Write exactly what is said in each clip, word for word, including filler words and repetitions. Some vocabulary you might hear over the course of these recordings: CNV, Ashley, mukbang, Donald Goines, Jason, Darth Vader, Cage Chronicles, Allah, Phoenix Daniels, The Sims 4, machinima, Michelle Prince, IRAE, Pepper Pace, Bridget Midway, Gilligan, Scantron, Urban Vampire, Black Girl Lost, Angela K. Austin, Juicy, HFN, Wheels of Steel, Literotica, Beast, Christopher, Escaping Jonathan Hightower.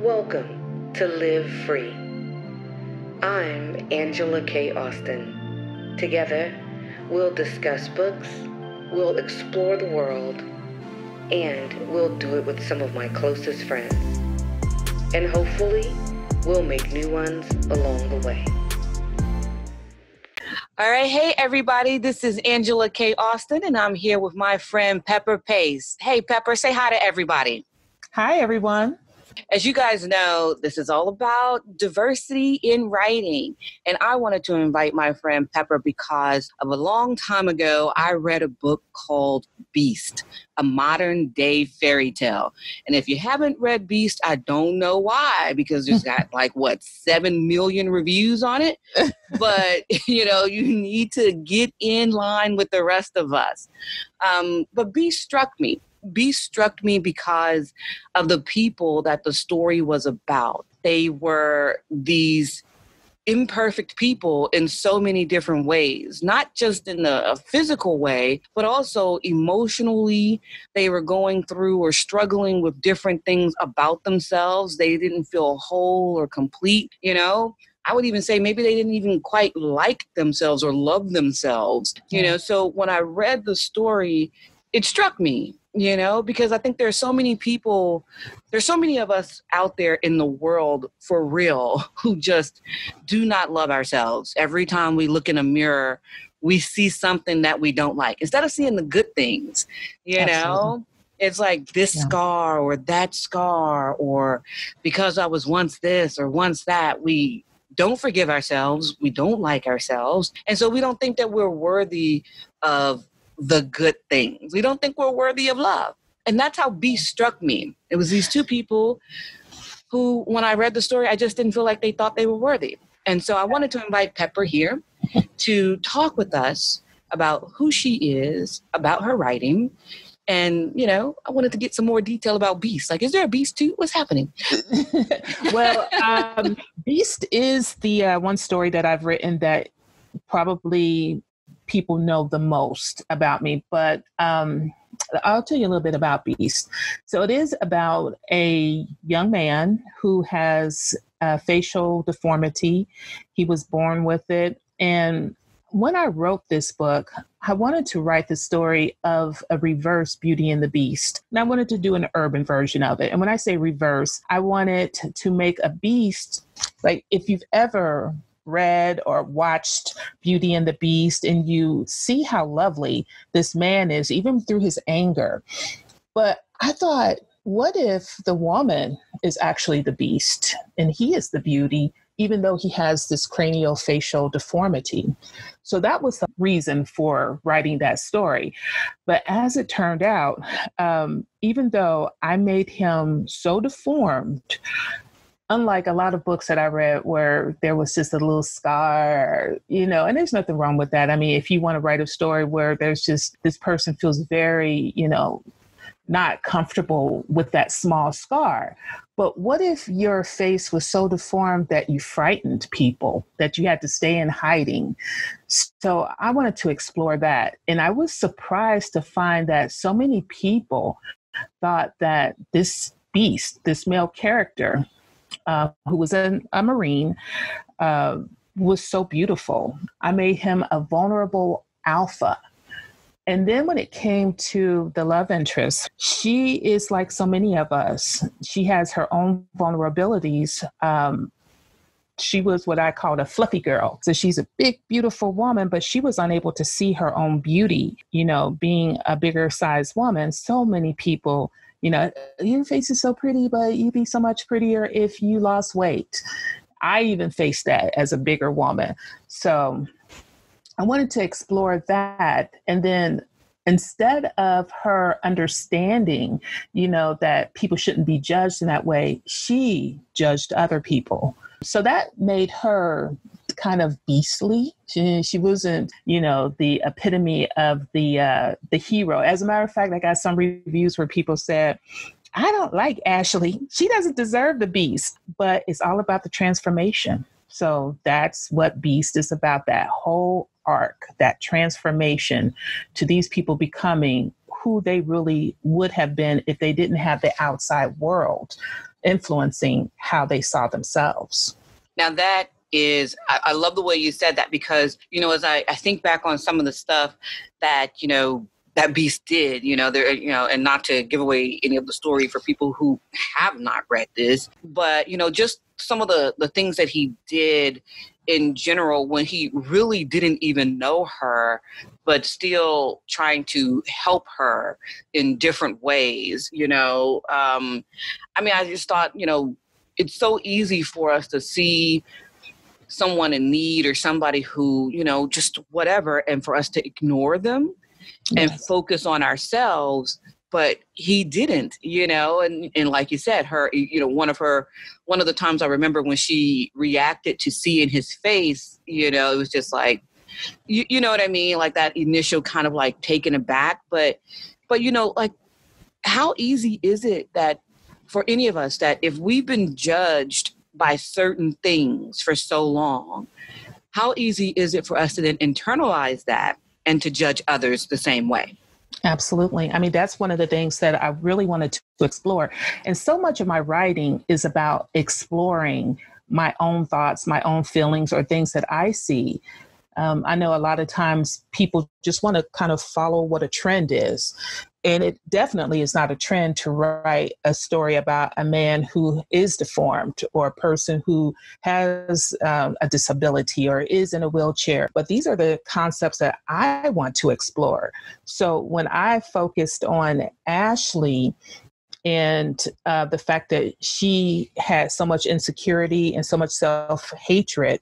Welcome to Live Free. I'm Angela K. Austin. Together, we'll discuss books, we'll explore the world, and we'll do it with some of my closest friends. And hopefully, we'll make new ones along the way. All right. Hey, everybody. This is Angela K. Austin, and I'm here with my friend Pepper Pace. Hey, Pepper, say hi to everybody. Hi, everyone. As you guys know, this is all about diversity in writing. And I wanted to invite my friend Pepper because of a long time ago, I read a book called Beast, a modern day fairy tale. And if you haven't read Beast, I don't know why, because it's got like, what, seven million reviews on it. But, you know, you need to get in line with the rest of us. Um, but Beast struck me. Beast struck me because of the people that the story was about. They were these imperfect people in so many different ways, not just in the physical way, but also emotionally. They were going through or struggling with different things about themselves. They didn't feel whole or complete, you know? I would even say maybe they didn't even quite like themselves or love themselves, you know? So when I read the story, it struck me. You know, because I think there's so many people, there's so many of us out there in the world for real who just do not love ourselves. Every time we look in a mirror, we see something that we don't like. Instead of seeing the good things, you Absolutely. know, it's like this yeah. scar or that scar, or because I was once this or once that, we don't forgive ourselves. We don't like ourselves. And so we don't think that we're worthy of the good things. We don't think we're worthy of love. And that's how Beast struck me. It was these two people who, when I read the story, I just didn't feel like they thought they were worthy. And so I wanted to invite Pepper here to talk with us about who she is, about her writing. And, you know, I wanted to get some more detail about Beast. Like, is there a Beast too? What's happening? Well, um, Beast is the uh, one story that I've written that probably people know the most about me, but um, I'll tell you a little bit about Beast. So it is about a young man who has a facial deformity. He was born with it. And when I wrote this book, I wanted to write the story of a reverse Beauty and the Beast. And I wanted to do an urban version of it. And when I say reverse, I wanted to make a beast, like if you've ever read or watched Beauty and the Beast, and you see how lovely this man is, even through his anger. But I thought, what if the woman is actually the beast and he is the beauty, even though he has this craniofacial deformity? So that was the reason for writing that story. But as it turned out, um, even though I made him so deformed, unlike a lot of books that I read where there was just a little scar, you know, and there's nothing wrong with that. I mean, if you want to write a story where there's just this person feels very, you know, not comfortable with that small scar. But what if your face was so deformed that you frightened people, that you had to stay in hiding? So I wanted to explore that. And I was surprised to find that so many people thought that this beast, this male character, Uh, who was a, a Marine, uh, was so beautiful. I made him a vulnerable alpha. And then when it came to the love interest, she is like so many of us. She has her own vulnerabilities. Um, she was what I called a fluffy girl. So she's a big, beautiful woman, but she was unable to see her own beauty, you know, being a bigger sized woman. So many people, you know, your face is so pretty, but you'd be so much prettier if you lost weight. I even faced that as a bigger woman. So I wanted to explore that. And then instead of her understanding, you know, that people shouldn't be judged in that way, she judged other people. So that made her kind of beastly. She, she wasn't, you know, the epitome of the uh, the hero. As a matter of fact, I got some reviews where people said, I don't like Ashley. She doesn't deserve the beast. But it's all about the transformation. So that's what Beast is about, that whole arc, that transformation to these people becoming who they really would have been if they didn't have the outside world influencing how they saw themselves. Now that is, I, I love the way you said that, because, you know, as I, I think back on some of the stuff that, you know, that Beast did, you know, there, you know, and not to give away any of the story for people who have not read this, but, you know, just some of the, the things that he did in general, when he really didn't even know her, but still trying to help her in different ways, you know, um, I mean, I just thought, you know, it's so easy for us to see someone in need or somebody who, you know, just whatever, and for us to ignore them. Yes. And focus on ourselves, but he didn't, you know, and, and like you said, her, you know, one of her, one of the times I remember when she reacted to seeing his face, you know, it was just like, you, you know what I mean? Like that initial kind of like taken aback, but, but, you know, like how easy is it that for any of us that if we've been judged by certain things for so long, how easy is it for us to then internalize that and to judge others the same way? Absolutely. I mean, that's one of the things that I really wanted to explore. And so much of my writing is about exploring my own thoughts, my own feelings, or things that I see. Um, I know a lot of times people just want to kind of follow what a trend is. And it definitely is not a trend to write a story about a man who is deformed or a person who has um, a disability or is in a wheelchair. But these are the concepts that I want to explore. So when I focused on Ashley and uh, the fact that she had so much insecurity and so much self-hatred,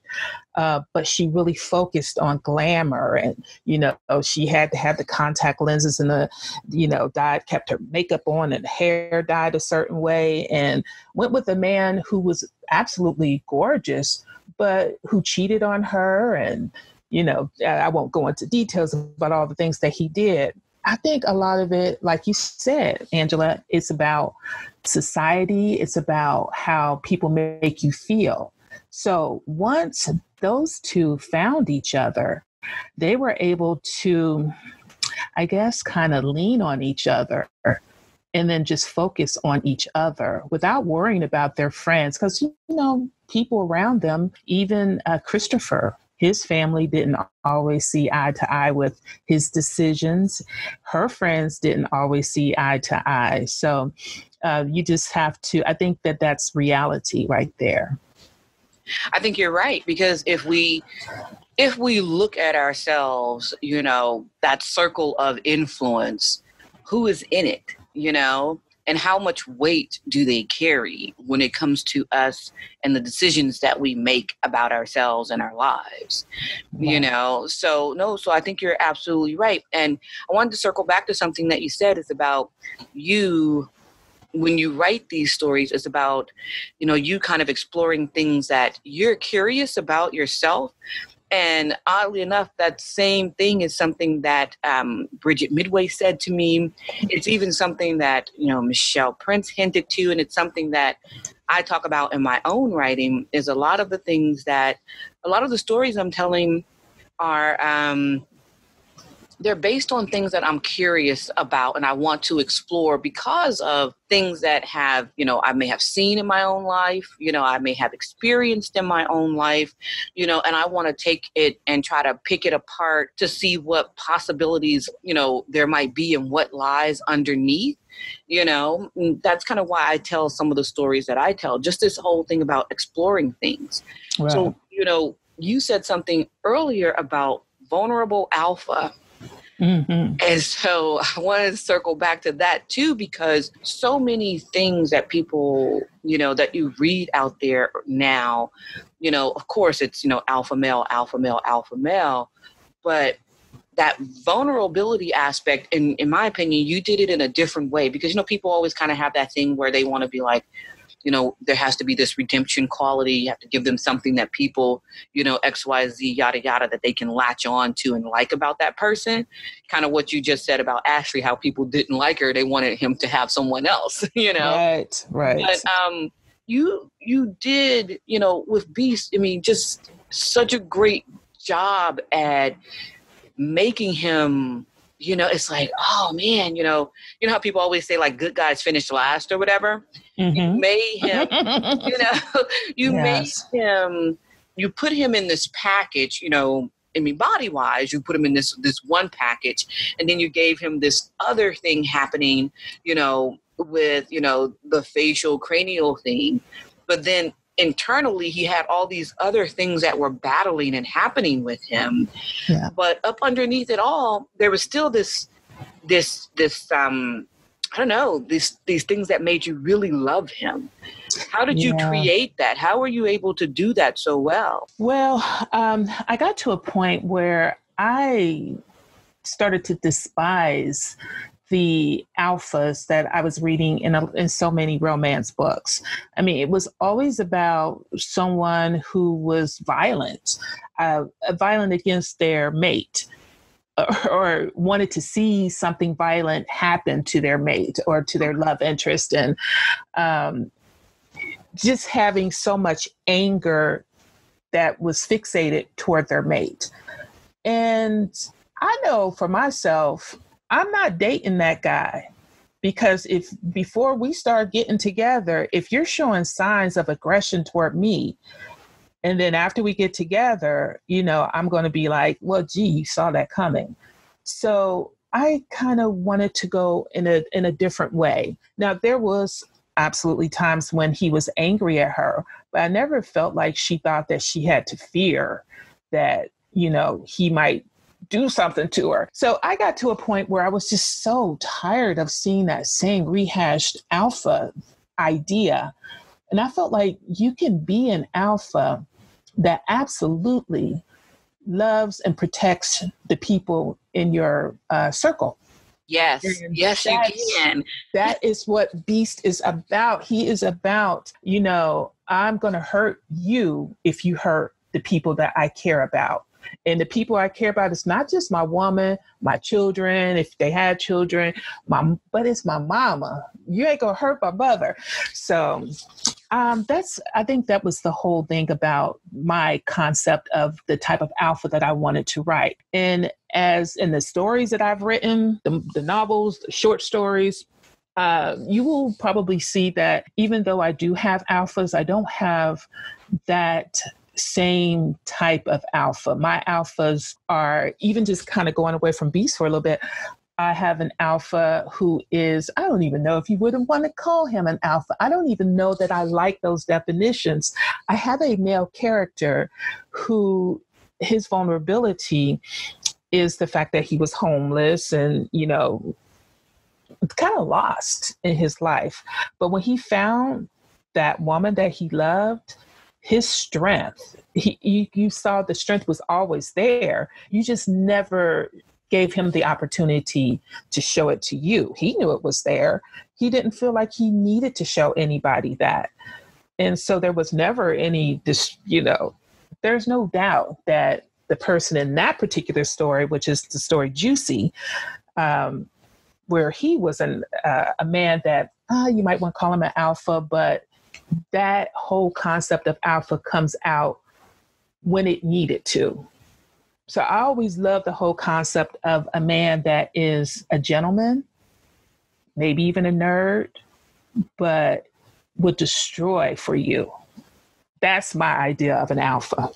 Uh, but she really focused on glamour, and, you know, she had to have the contact lenses and the, you know, dyed, kept her makeup on and hair dyed a certain way, and went with a man who was absolutely gorgeous, but who cheated on her. And, you know, I won't go into details about all the things that he did. I think a lot of it, like you said, Angela, it's about society. It's about how people make you feel. So once those two found each other, they were able to, I guess, kind of lean on each other and then just focus on each other without worrying about their friends. Because, you know, people around them, even uh, Christopher, his family didn't always see eye to eye with his decisions. Her friends didn't always see eye to eye. So uh, you just have to, I think that that's reality right there. I think you're right, because if we if we look at ourselves, you know, that circle of influence, who is in it, you know, and how much weight do they carry when it comes to us and the decisions that we make about ourselves and our lives, yeah. you know? So, no, so I think you're absolutely right. And I wanted to circle back to something that you said is about you. When you write these stories, it's about, you know, you kind of exploring things that you're curious about yourself. And oddly enough, that same thing is something that um, Bridget Midway said to me. It's even something that, you know, Michelle Prince hinted to. And it's something that I talk about in my own writing is a lot of the things that a lot of the stories I'm telling are um, they're based on things that I'm curious about and I want to explore because of things that have, you know, I may have seen in my own life, you know, I may have experienced in my own life, you know, and I want to take it and try to pick it apart to see what possibilities, you know, there might be and what lies underneath. You know, that's kind of why I tell some of the stories that I tell, just this whole thing about exploring things. Wow. So, you know, you said something earlier about vulnerable alpha. Mm-hmm. And so I want to circle back to that too, because so many things that people, you know, that you read out there now, you know, of course it's, you know, alpha male, alpha male, alpha male, but that vulnerability aspect, in, in my opinion, you did it in a different way because, you know, people always kind of have that thing where they want to be like, you know, there has to be this redemption quality. You have to give them something that people, you know, X, Y, Z, yada, yada, that they can latch on to and like about that person. Kind of what you just said about Ashley, how people didn't like her. They wanted him to have someone else, you know? Right, right. But um, you, you did, you know, with Beast, I mean, just such a great job at making him you know, it's like, oh man, you know, you know how people always say like good guys finish last or whatever. Mm-hmm. You made him, you know, you yes. made him, you put him in this package, you know, I mean, body wise, you put him in this, this one package, and then you gave him this other thing happening, you know, with, you know, the facial cranial thing. But then internally, he had all these other things that were battling and happening with him. Yeah. But up underneath it all, there was still this, this, this, um, I don't know, these, these things that made you really love him. How did you yeah. create that? How were you able to do that so well? Well, um, I got to a point where I started to despise the alphas that I was reading in, a, in so many romance books. I mean, it was always about someone who was violent, uh, violent against their mate, or wanted to see something violent happen to their mate or to their love interest. And um, just having so much anger that was fixated toward their mate. And I know for myself, I'm not dating that guy, because if before we start getting together, if you're showing signs of aggression toward me, and then after we get together, you know, I'm going to be like, well, gee, you saw that coming. So I kind of wanted to go in a, in a different way. Now, there was absolutely times when he was angry at her, but I never felt like she thought that she had to fear that, you know, he might do something to her. So I got to a point where I was just so tired of seeing that same rehashed alpha idea. And I felt like you can be an alpha that absolutely loves and protects the people in your uh, circle. Yes, and yes, you can. That is what Beast is about. He is about, you know, I'm going to hurt you if you hurt the people that I care about. And the people I care about is not just my woman, my children, if they had children, my, but it's my mama. You ain't gonna hurt my mother. So um, that's, I think that was the whole thing about my concept of the type of alpha that I wanted to write. And as in the stories that I've written, the, the novels, the short stories, uh, you will probably see that even though I do have alphas, I don't have that same type of alpha. My alphas are, even just kind of going away from Beast for a little bit, I have an alpha who is, I don't even know if you wouldn't want to call him an alpha. I don't even know that I like those definitions. I have a male character who, his vulnerability is the fact that he was homeless and, you know, kind of lost in his life. But when he found that woman that he loved, his strength, he, you, you saw the strength was always there. You just never gave him the opportunity to show it to you. He knew it was there. He didn't feel like he needed to show anybody that. And so there was never any, dis, you know, there's no doubt that the person in that particular story, which is the story Juicy, um, where he was an, uh, a man that uh, you might want to call him an alpha, but that whole concept of alpha comes out when it needed to. So I always love the whole concept of a man that is a gentleman, maybe even a nerd, but would destroy for you. That's my idea of an alpha.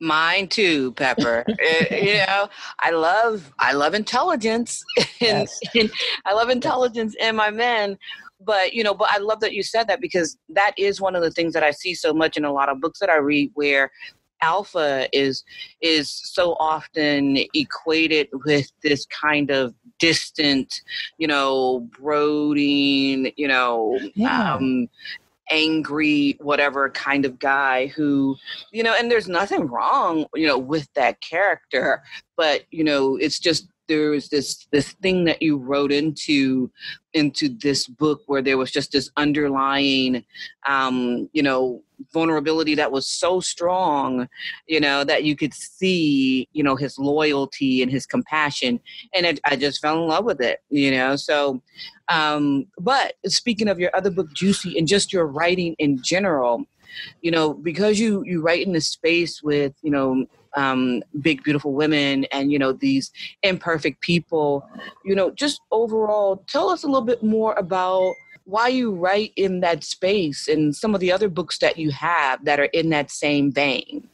Mine too, Pepper. it, you know, I love, I love intelligence. and, yes. and I love intelligence in my men. But, you know, but I love that you said that, because that is one of the things that I see so much in a lot of books that I read, where alpha is is so often equated with this kind of distant, you know, brooding, you know, yeah. um, angry, whatever kind of guy who, you know, and there's nothing wrong, you know, with that character. But, you know, it's just, there was this this thing that you wrote into into this book where there was just this underlying, um, you know, vulnerability that was so strong, you know, that you could see, you know, his loyalty and his compassion. And it, I just fell in love with it, you know. So, um, but speaking of your other book, Juicy, and just your writing in general, you know, because you, you write in a space with, you know, um, Big Beautiful Women and, you know, these imperfect people, you know, just overall, tell us a little bit more about why you write in that space and some of the other books that you have that are in that same vein.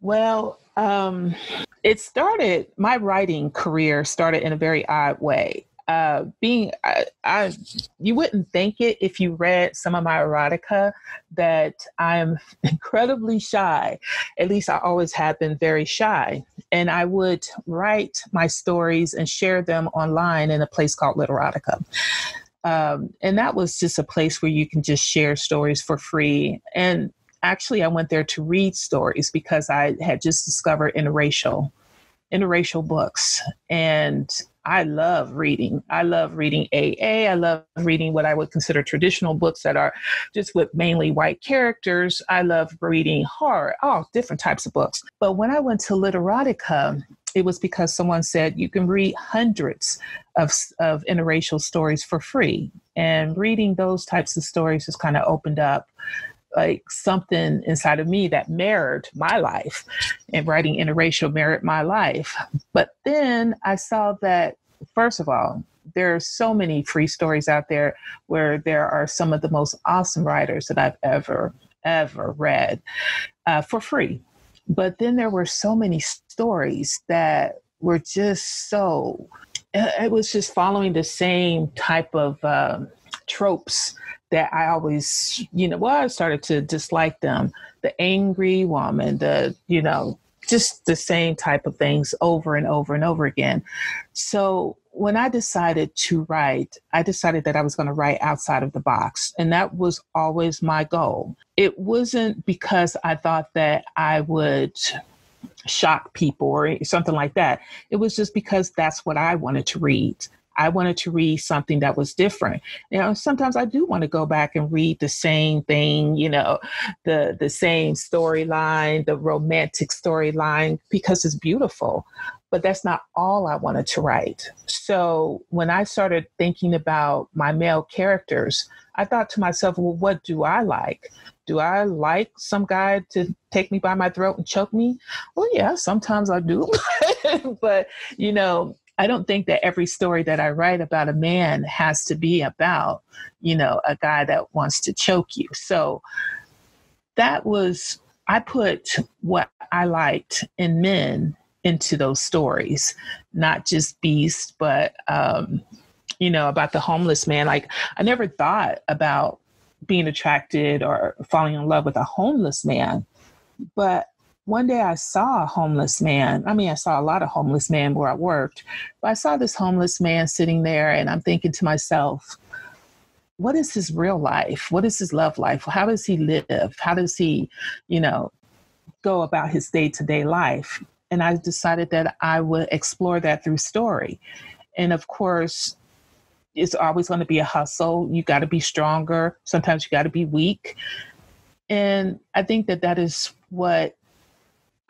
Well, um, it started, my writing career started in a very odd way. Uh, being, I, I, you wouldn't think it if you read some of my erotica, that I'm incredibly shy. At least I always have been very shy. And I would write my stories and share them online in a place called Literotica. Um, and that was just a place where you can just share stories for free. And actually, I went there to read stories because I had just discovered interracial, interracial books. And I love reading. I love reading A A. I love reading what I would consider traditional books that are just with mainly white characters. I love reading horror, all different types of books. But when I went to Literotica, it was because someone said you can read hundreds of, of interracial stories for free. And reading those types of stories just kind of opened up like something inside of me that mirrored my life, and writing interracial mirrored my life. But then I saw that, first of all, there are so many free stories out there where there are some of the most awesome writers that I've ever, ever read uh, for free. But then there were so many stories that were just so, it was just following the same type of um, tropes that I always, you know, well, I started to dislike them. The angry woman, the, you know, just the same type of things over and over and over again. So when I decided to write, I decided that I was going to write outside of the box. And that was always my goal. It wasn't because I thought that I would shock people or something like that. It was just because that's what I wanted to read. I wanted to read something that was different. You know, sometimes I do want to go back and read the same thing, you know, the, the same storyline, the romantic storyline, because it's beautiful. But that's not all I wanted to write. So when I started thinking about my male characters, I thought to myself, well, what do I like? Do I like some guy to take me by my throat and choke me? Well, yeah, sometimes I do. But, you know, I don't think that every story that I write about a man has to be about, you know, a guy that wants to choke you. So that was, I put what I liked in men into those stories, not just Beast, but, um, you know, about the homeless man. Like, I never thought about being attracted or falling in love with a homeless man, but one day I saw a homeless man. I mean, I saw a lot of homeless men where I worked, but I saw this homeless man sitting there and I'm thinking to myself, what is his real life? What is his love life? How does he live? How does he, you know, go about his day-to-day life? And I decided that I would explore that through story. And of course, it's always going to be a hustle. You got to be stronger. Sometimes you got to be weak. And I think that that is what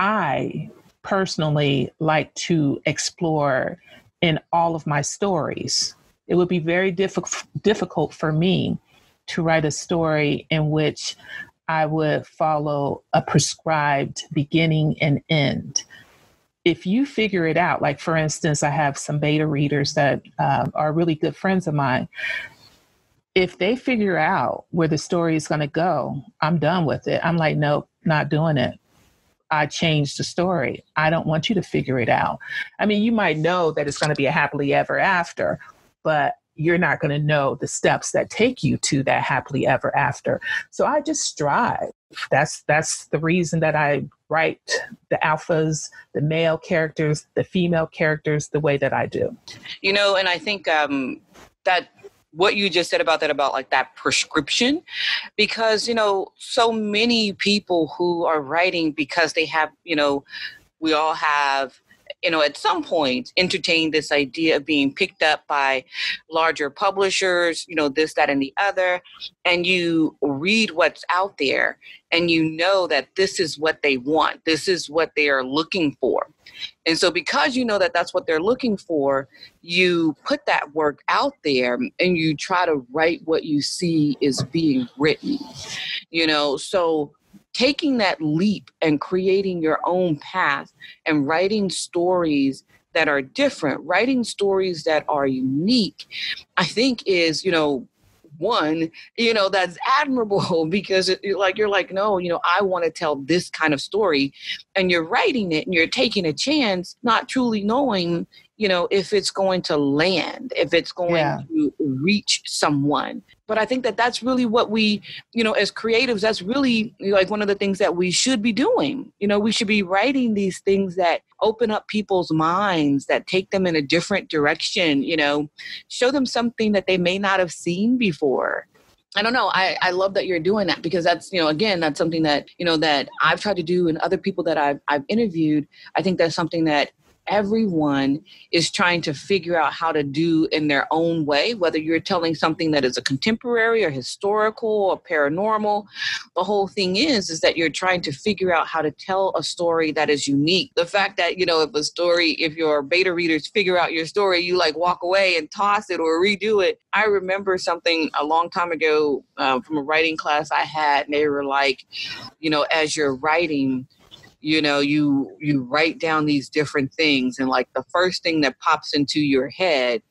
I personally like to explore in all of my stories. It would be very diff- difficult for me to write a story in which I would follow a prescribed beginning and end. If you figure it out, like for instance, I have some beta readers that uh, are really good friends of mine. If they figure out where the story is going to go, I'm done with it. I'm like, nope, not doing it. I changed the story. I don't want you to figure it out. I mean, you might know that it's going to be a happily ever after, but you're not going to know the steps that take you to that happily ever after. So I just strive. That's, that's the reason that I write the alphas, the male characters, the female characters, the way that I do. You know, and I think um, that what you just said about that, about like that prescription, because, you know, so many people who are writing because they have, you know, we all have, you know, at some point entertained this idea of being picked up by larger publishers, you know, this, that, and the other, and you read what's out there and you know that this is what they want. This is what they are looking for. And so because you know that that's what they're looking for, you put that work out there and you try to write what you see is being written, you know, so taking that leap and creating your own path and writing stories that are different, writing stories that are unique, I think is, you know, one, you know, that's admirable, because it, like, you're like, no, you know, I want to tell this kind of story, and you're writing it and you're taking a chance, not truly knowing, you know, if it's going to land, if it's going yeah. to reach someone. But I think that that's really what we, you know, as creatives, that's really like one of the things that we should be doing. You know, we should be writing these things that open up people's minds, that take them in a different direction, you know, show them something that they may not have seen before. I don't know. I, I love that you're doing that, because that's, you know, again, that's something that, you know, that I've tried to do, and other people that I've, I've interviewed. I think that's something that everyone is trying to figure out how to do in their own way, whether you're telling something that is a contemporary or historical or paranormal. The whole thing is, is that you're trying to figure out how to tell a story that is unique. The fact that, you know, if a story, if your beta readers figure out your story, you like walk away and toss it or redo it. I remember something a long time ago uh, from a writing class I had, and they were like, you know, as you're writing, you know, you you write down these different things, and like the first thing that pops into your head,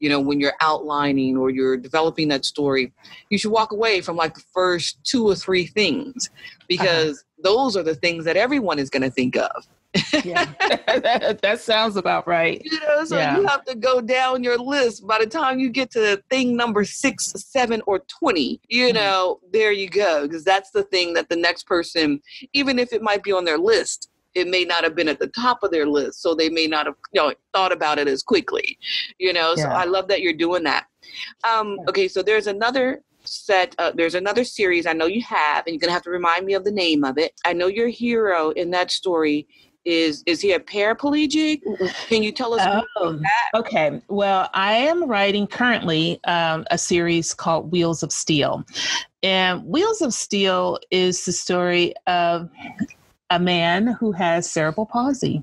you know, when you're outlining or you're developing that story, you should walk away from like the first two or three things, because uh-huh. those are the things that everyone is going to think of. Yeah, that, that sounds about right. You know, so yeah. you have to go down your list. By the time you get to thing number six, seven, or twenty, you mm-hmm. know, there you go. Because that's the thing that the next person, even if it might be on their list, it may not have been at the top of their list. So they may not have, you know, thought about it as quickly, you know. Yeah. So I love that you're doing that. Um, yeah. Okay, so there's another set uh, there's another series I know you have, and you're going to have to remind me of the name of it. I know your hero in that story Is is he a paraplegic? Can you tell us oh, about that? Okay. Well, I am writing currently um, a series called Wheels of Steel. And Wheels of Steel is the story of a man who has cerebral palsy.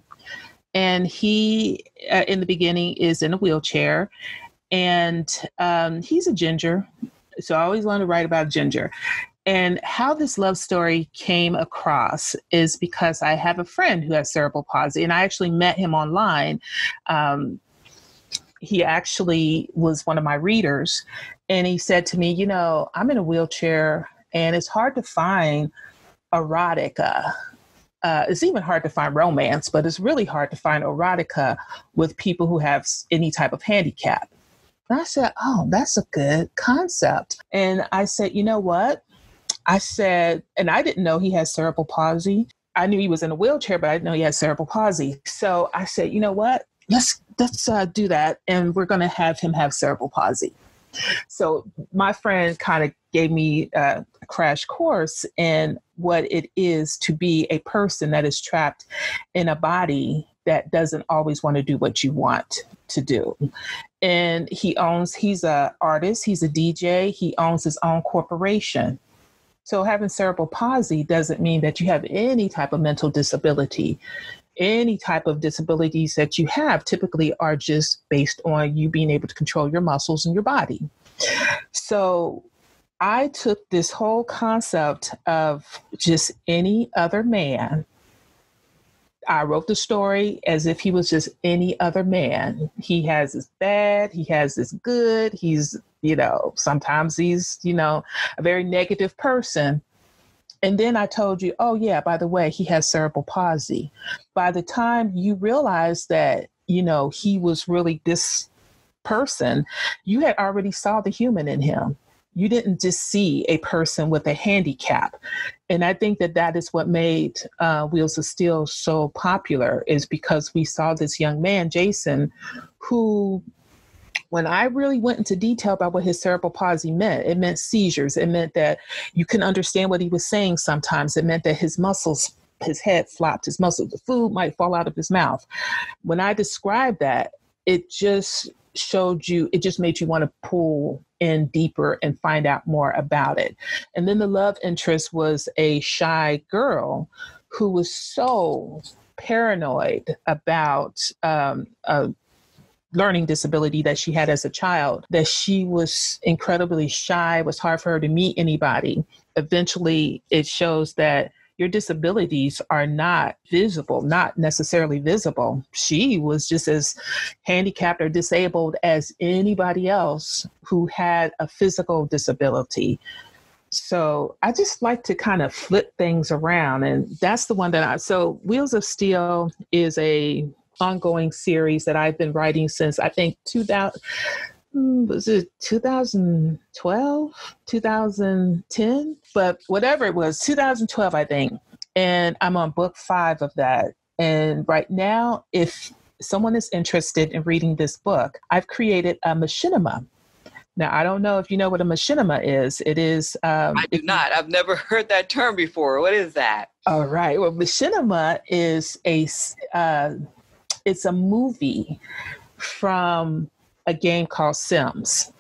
And he, uh, in the beginning, is in a wheelchair. And um, he's a ginger. So I always wanted to write about ginger. And how this love story came across is because I have a friend who has cerebral palsy, and I actually met him online. Um, he actually was one of my readers, and he said to me, you know, I'm in a wheelchair, and it's hard to find erotica. Uh, it's even hard to find romance, but it's really hard to find erotica with people who have any type of handicap. And I said, oh, that's a good concept. And I said, you know what? I said, and I didn't know he had cerebral palsy. I knew he was in a wheelchair, but I didn't know he had cerebral palsy. So I said, you know what? Let's let's uh, do that, and we're going to have him have cerebral palsy. So my friend kind of gave me uh, a crash course in what it is to be a person that is trapped in a body that doesn't always want to do what you want to do. And he owns, he's an artist, he's a D J, he owns his own corporation. So having cerebral palsy doesn't mean that you have any type of mental disability. Any type of disabilities that you have typically are just based on you being able to control your muscles and your body. So I took this whole concept of just any other man. I wrote the story as if he was just any other man. He has his bad, he has his good, he's, you know, sometimes he's, you know, a very negative person. And then I told you, oh, yeah, by the way, he has cerebral palsy. By the time you realize that, you know, he was really this person, you had already saw the human in him. You didn't just see a person with a handicap. And I think that that is what made uh, Wheels of Steel so popular, is because we saw this young man, Jason, who, when I really went into detail about what his cerebral palsy meant, it meant seizures. It meant that you couldn't understand what he was saying sometimes. It meant that his muscles, his head flopped, his muscles, the food might fall out of his mouth. When I described that, it just showed you, it just made you want to pull in deeper and find out more about it. And then the love interest was a shy girl who was so paranoid about um, a learning disability that she had as a child, that she was incredibly shy. It was hard for her to meet anybody. Eventually, it shows that, your disabilities are not visible, not necessarily visible. She was just as handicapped or disabled as anybody else who had a physical disability. So I just like to kind of flip things around. And that's the one that I, so Wheels of Steel is a ongoing series that I've been writing since I think two thousand, was it twenty twelve, two thousand ten? But whatever it was, two thousand twelve, I think. And I'm on book five of that. And right now, if someone is interested in reading this book, I've created a machinima. Now, I don't know if you know what a machinima is. It is... Um, I do not. I've never heard that term before. What is that? All right. Well, machinima is a... Uh, it's a movie from a game called Sims.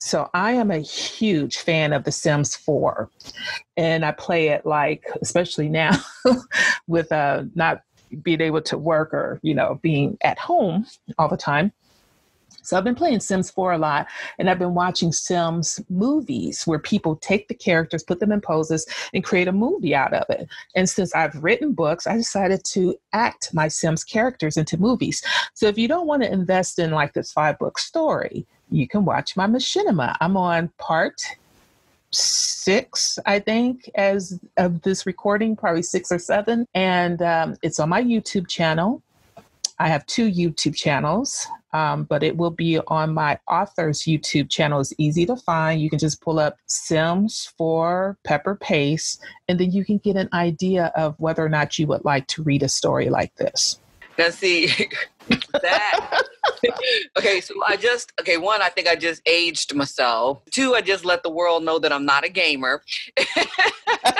So I am a huge fan of The Sims four. And I play it like, especially now, with uh, not being able to work or, you know, being at home all the time. So I've been playing Sims four a lot, and I've been watching Sims movies where people take the characters, put them in poses, and create a movie out of it. And since I've written books, I decided to act my Sims characters into movies. So if you don't want to invest in like this five-book story, you can watch my machinima. I'm on part six, I think, as of this recording, probably six or seven. And um, it's on my YouTube channel. I have two YouTube channels. Um, but it will be on my author's YouTube channel. It's easy to find. You can just pull up Sims for Pepper Pace, and then you can get an idea of whether or not you would like to read a story like this. Now, see, that. Okay, so I just, okay, one, I think I just aged myself. Two, I just let the world know that I'm not a gamer. I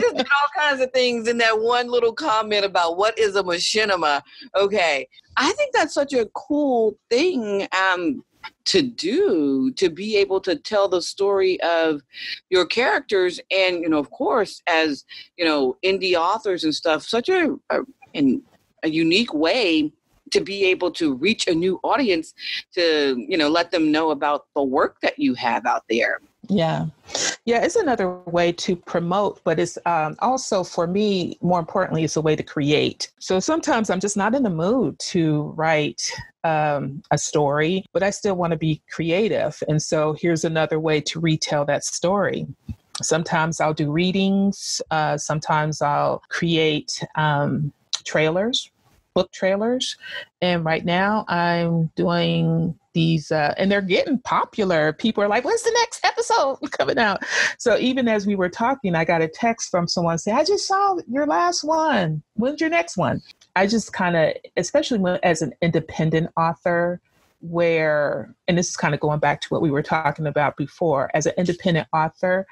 just did all kinds of things in that one little comment about what is a machinima. Okay. I think that's such a cool thing um, to do, to be able to tell the story of your characters. And, you know, of course, as, you know, indie authors and stuff, such a, a, an, a unique way to be able to reach a new audience to, you know, let them know about the work that you have out there. Yeah. Yeah. It's another way to promote, but it's um, also for me, more importantly, it's a way to create. So sometimes I'm just not in the mood to write um, a story, but I still want to be creative. And so here's another way to retell that story. Sometimes I'll do readings. Uh, sometimes I'll create um, trailers, book trailers. And right now I'm doing these, uh, and they're getting popular. People are like, when's the next episode coming out? So even as we were talking, I got a text from someone saying, I just saw your last one. When's your next one? I just kind of, especially when, as an independent author, where, and this is kind of going back to what we were talking about before, as an independent author,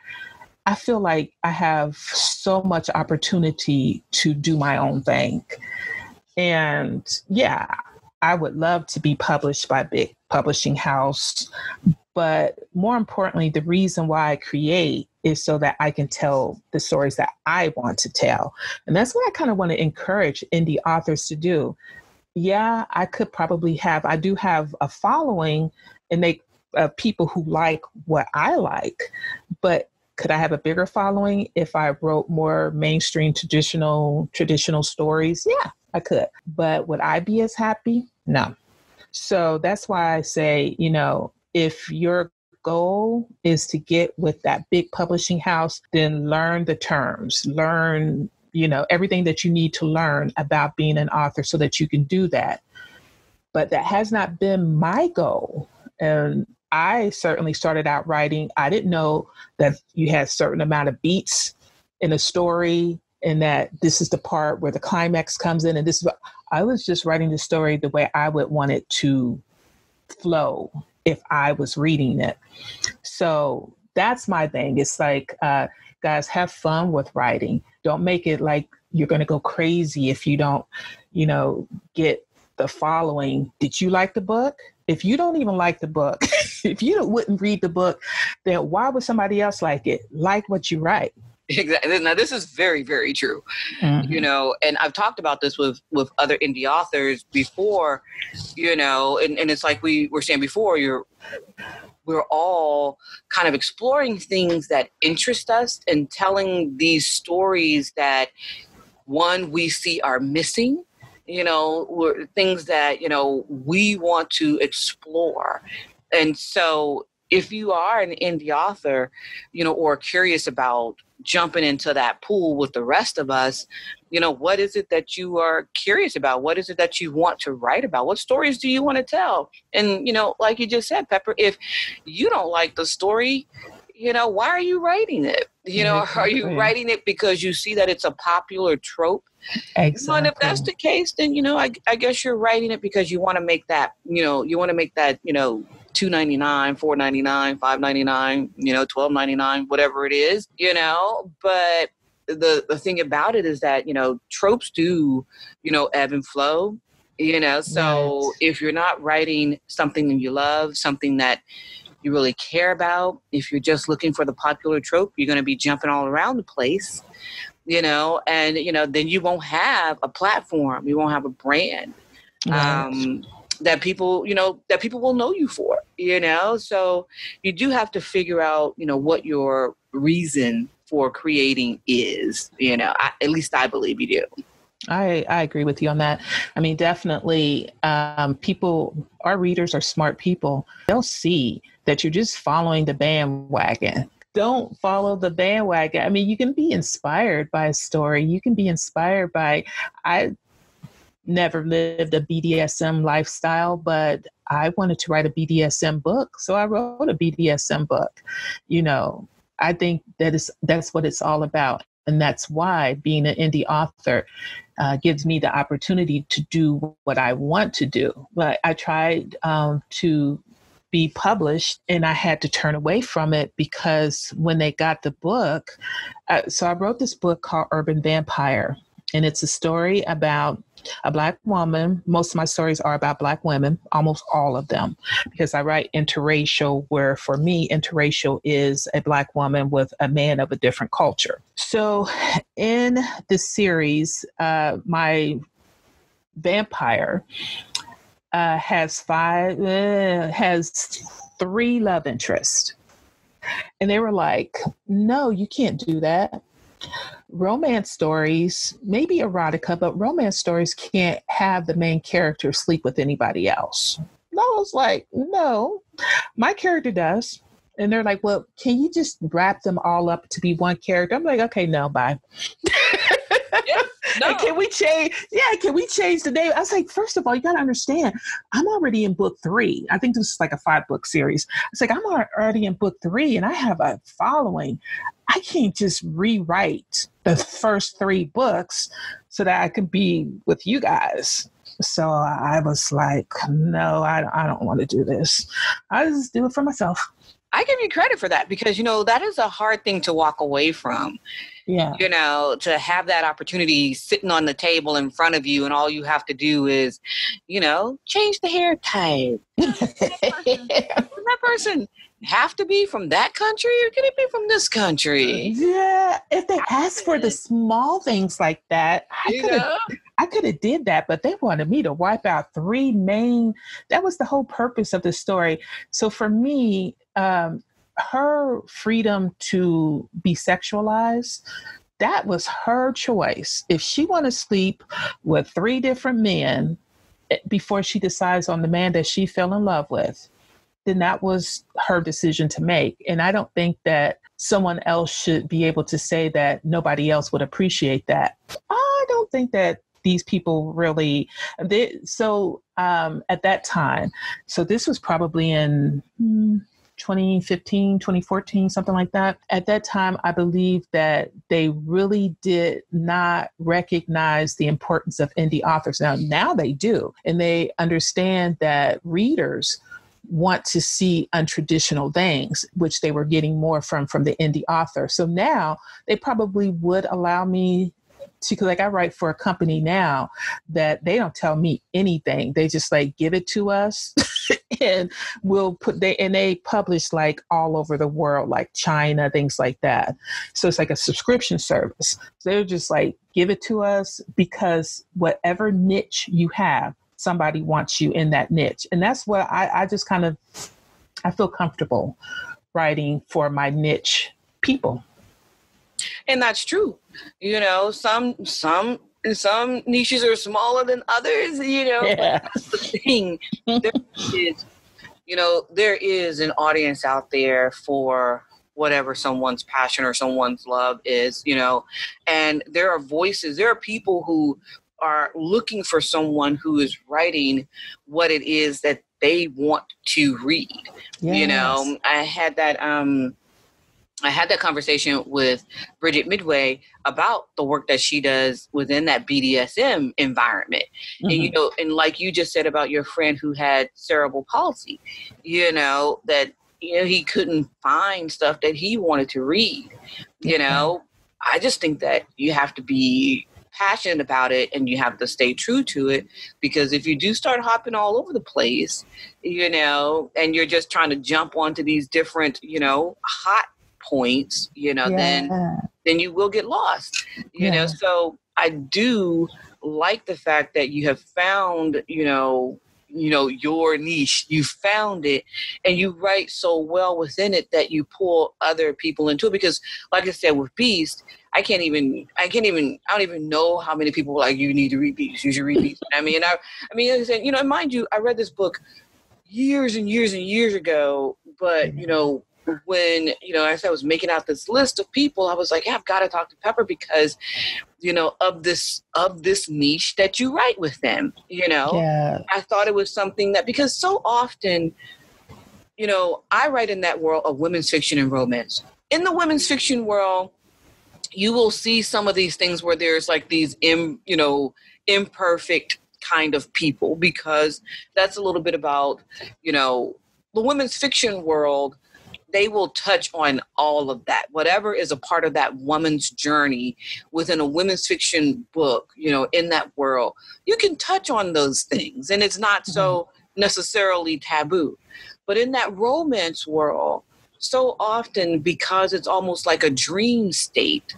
I feel like I have so much opportunity to do my own thing. And yeah, I would love to be published by a big publishing house. But more importantly, the reason why I create is so that I can tell the stories that I want to tell. And that's what I kind of want to encourage indie authors to do. Yeah, I could probably have, I do have a following and they uh, people who like what I like, but could I have a bigger following if I wrote more mainstream traditional traditional stories? Yeah, I could. But would I be as happy? No. So that's why I say, you know, if your goal is to get with that big publishing house, then learn the terms, learn, you know, everything that you need to learn about being an author so that you can do that. But that has not been my goal. And I certainly started out writing. I didn't know that you had a certain amount of beats in a story and that this is the part where the climax comes in. And this is what I was just writing the story the way I would want it to flow if I was reading it. So that's my thing. It's like, uh, guys, have fun with writing. Don't make it like you're going to go crazy if you don't, you know, get the following. Did you like the book? If you don't even like the book, if you wouldn't read the book, then why would somebody else like it? Like what you write. Exactly. Now, this is very, very true. Mm-hmm. You know, and I've talked about this with, with other indie authors before, you know, and, and it's like we were saying before, you're we're all kind of exploring things that interest us and telling these stories that, one, we see are missing, you know, we're, things that, you know, we want to explore. And so if you are an indie author, you know, or curious about jumping into that pool with the rest of us, you know, what is it that you are curious about? What is it that you want to write about? What stories do you want to tell? And, you know, like you just said, Pepper, if you don't like the story, you know, why are you writing it? You know, exactly. Are you writing it because you see that it's a popular trope? Exactly. And if that's the case, then, you know, I, I guess you're writing it because you want to make that, you know, you want to make that, you know, two ninety-nine, four ninety-nine, five ninety-nine, you know, twelve ninety-nine, whatever it is, you know. But the the thing about it is that, you know, tropes do, you know, ebb and flow, you know. So right. If you're not writing something that you love, something that you really care about, if you're just looking for the popular trope, you're going to be jumping all around the place, you know, and, you know, then you won't have a platform. You won't have a brand. Right. Um that people, you know, that people will know you for, you know? So you do have to figure out, you know, what your reason for creating is, you know, I, at least I believe you do. I, I agree with you on that. I mean, definitely um, people, our readers are smart people. They'll see that you're just following the bandwagon. Don't follow the bandwagon. I mean, you can be inspired by a story. You can be inspired by, I, never lived a B D S M lifestyle, but I wanted to write a B D S M book. So I wrote a B D S M book. You know, I think that is, that's what it's all about. And that's why being an indie author uh, gives me the opportunity to do what I want to do. But I tried um, to be published and I had to turn away from it because when they got the book, uh, so I wrote this book called Urban Vampire. And it's a story about a Black woman. Most of my stories are about Black women, almost all of them, because I write interracial, where for me, interracial is a Black woman with a man of a different culture. So in this series, uh, my vampire uh, has five, uh, has three love interests. And they were like, no, you can't do that. Romance stories, maybe erotica, but romance stories can't have the main character sleep with anybody else. And I was like, no, my character does. And they're like, well, can you just wrap them all up to be one character? I'm like, okay, no, bye. Yeah, no. Can we change? Yeah, can we change the name? I was like, first of all, you got to understand, I'm already in book three. I think this is like a five book series. It's like, I'm already in book three and I have a following. I can't just rewrite the first three books so that I could be with you guys. So I was like, no, I, I don't want to do this. I'll just do it for myself. I give you credit for that because, you know, that is a hard thing to walk away from. Yeah. You know, to have that opportunity sitting on the table in front of you and all you have to do is, you know, change the hair type. That person have to be from that country or can it be from this country? Yeah. If they ask for the small things like that, I could have I could have did that, but they wanted me to wipe out three main, that was the whole purpose of the story. So for me, um, her freedom to be sexualized, that was her choice. If she wanted to sleep with three different men before she decides on the man that she fell in love with, then that was her decision to make. And I don't think that someone else should be able to say that nobody else would appreciate that. I don't think that these people really, they, so um, at that time, so this was probably in hmm, twenty fifteen, twenty fourteen, something like that. At that time, I believe that they really did not recognize the importance of indie authors. Now, now they do. And they understand that readers want to see untraditional things, which they were getting more from, from the indie author. So now they probably would allow me to, like I write for a company now that they don't tell me anything. They just like give it to us. And we'll put they and they publish like all over the world, like China, things like that. So it's like a subscription service. So they're just like, give it to us because whatever niche you have, somebody wants you in that niche. And that's what I, I just kind of I feel comfortable writing for my niche people. And that's true. You know, some some some niches are smaller than others, you know. Yeah. But that's the thing. There is, you know, there is an audience out there for whatever someone's passion or someone's love is, you know. And there are voices, there are people who are looking for someone who is writing what it is that they want to read. Yes. You know, I had that um I had that conversation with Bridget Midway about the work that she does within that B D S M environment. Mm-hmm. And, you know, and like you just said about your friend who had cerebral palsy, you know, that, you know, he couldn't find stuff that he wanted to read. You know, I just think that you have to be passionate about it and you have to stay true to it, because if you do start hopping all over the place, you know, and you're just trying to jump onto these different, you know, hot points, you know, yeah. then then you will get lost, you yeah. know. So I do like the fact that you have found, you know, you know, your niche, you found it, and you write so well within it that you pull other people into it. Because like I said, with Beast, I can't even, I can't even, I don't even know how many people were like, you need to read Beast, you should read Beast. I mean, I, I mean, like I said, you know, mind you, I read this book years and years and years ago, but you know, when, you know, as I was making out this list of people, I was like, yeah, I've got to talk to Pepper because, you know, of this, of this niche that you write with them, you know, yeah. I thought it was something that, because so often, you know, I write in that world of women's fiction and romance. In the women's fiction world, you will see some of these things where there's like these, im, you know, imperfect kind of people, because that's a little bit about, you know, the women's fiction world. They will touch on all of that, whatever is a part of that woman's journey within a women's fiction book, you know, in that world, you can touch on those things and it's not so necessarily taboo. But in that romance world, so often, because it's almost like a dream state,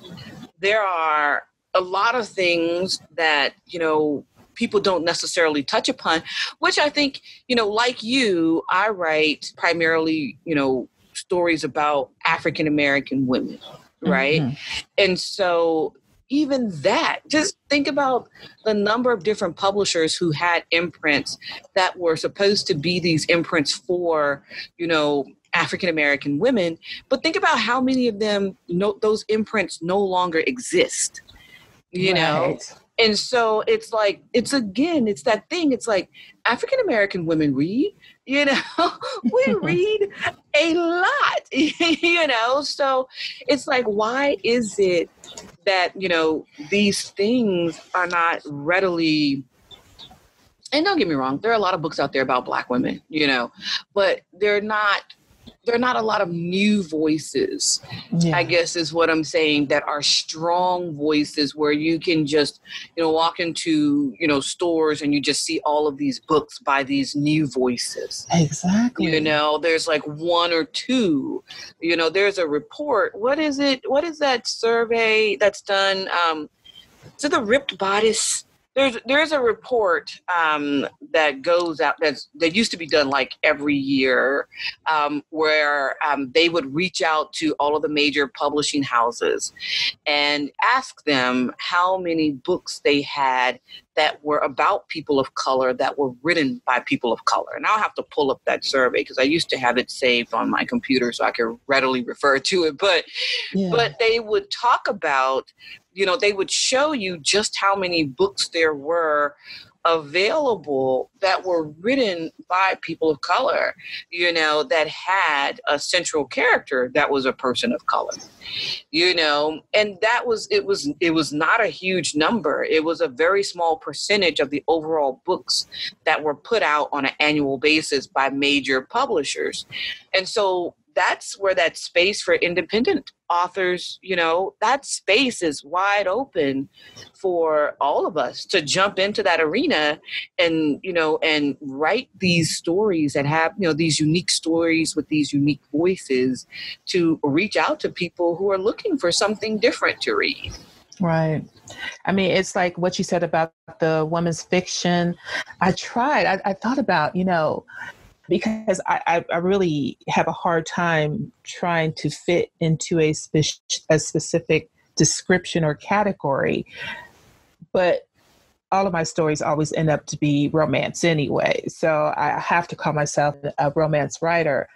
there are a lot of things that, you know, people don't necessarily touch upon, which I think, you know, like you, I write primarily, you know, stories about African-American women, right? Mm-hmm. And so even that, just think about the number of different publishers who had imprints that were supposed to be these imprints for, you know, African-American women. But think about how many of them, no, those imprints no longer exist, you right. know? And so it's like, it's again, it's that thing. It's like African-American women read, you know, we read a lot, you know? So it's like, why is it that, you know, these things are not readily, and don't get me wrong, there are a lot of books out there about Black women, you know, but they're not, there are not a lot of new voices, yeah. I guess is what I'm saying, that are strong voices where you can just, you know, walk into, you know, stores and you just see all of these books by these new voices. Exactly. You know, there's like one or two, you know, there's a report. What is it? What is that survey that's done? Um, to the Ripped Bodice. There's there's a report um, that goes out that's, that used to be done like every year um, where um, they would reach out to all of the major publishing houses and ask them how many books they had that were about people of color that were written by people of color. And I'll have to pull up that survey because I used to have it saved on my computer so I could readily refer to it. But yeah. but they would talk about, you know, they would show you just how many books there were available that were written by people of color, you know, that had a central character that was a person of color, you know, and that was, it was, it was not a huge number. It was a very small percentage of the overall books that were put out on an annual basis by major publishers. And so that's where that space for independent authors, you know, that space is wide open for all of us to jump into that arena and, you know, and write these stories that have, you know, these unique stories with these unique voices to reach out to people who are looking for something different to read. Right. I mean, it's like what you said about the women's fiction. I tried, I, I thought about, you know, because I, I really have a hard time trying to fit into a, spe- a specific description or category. But all of my stories always end up to be romance anyway. So I have to call myself a romance writer.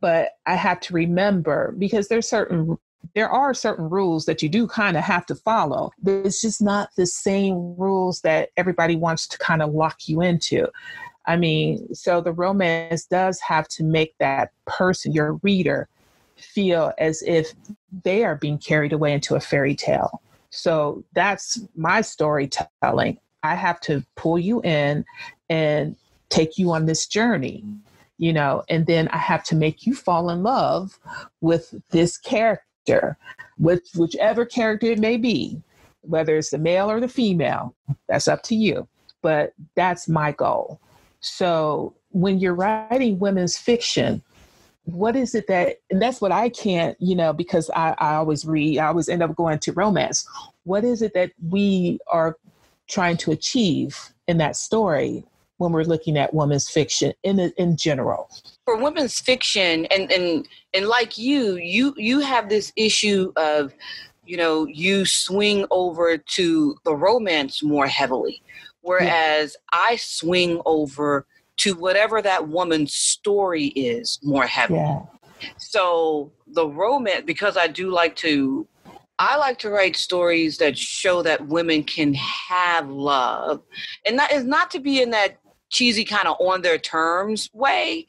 But I have to remember, because there's certain there are certain rules that you do kind of have to follow. It's just not the same rules that everybody wants to kind of lock you into. I mean, so the romance does have to make that person, your reader, feel as if they are being carried away into a fairy tale. So that's my storytelling. I have to pull you in and take you on this journey, you know, and then I have to make you fall in love with this character, with whichever character it may be, whether it's the male or the female, that's up to you. But that's my goal. So when you're writing women's fiction, what is it that, and that's what I can't, you know, because I, I always read, I always end up going to romance. What is it that we are trying to achieve in that story when we're looking at women's fiction in in general? For women's fiction, and and, and like you, you, you have this issue of, you know, you swing over to the romance more heavily, whereas yeah. I swing over to whatever that woman's story is more heavily. Yeah. So the romance, because I do like to, I like to write stories that show that women can have love. And that is not to be in that cheesy kind of on their terms way,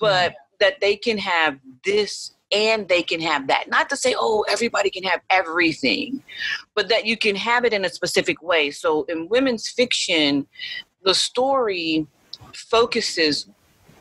but that they can have this and they can have that. Not to say, oh, everybody can have everything, but that you can have it in a specific way. So in women's fiction, the story focuses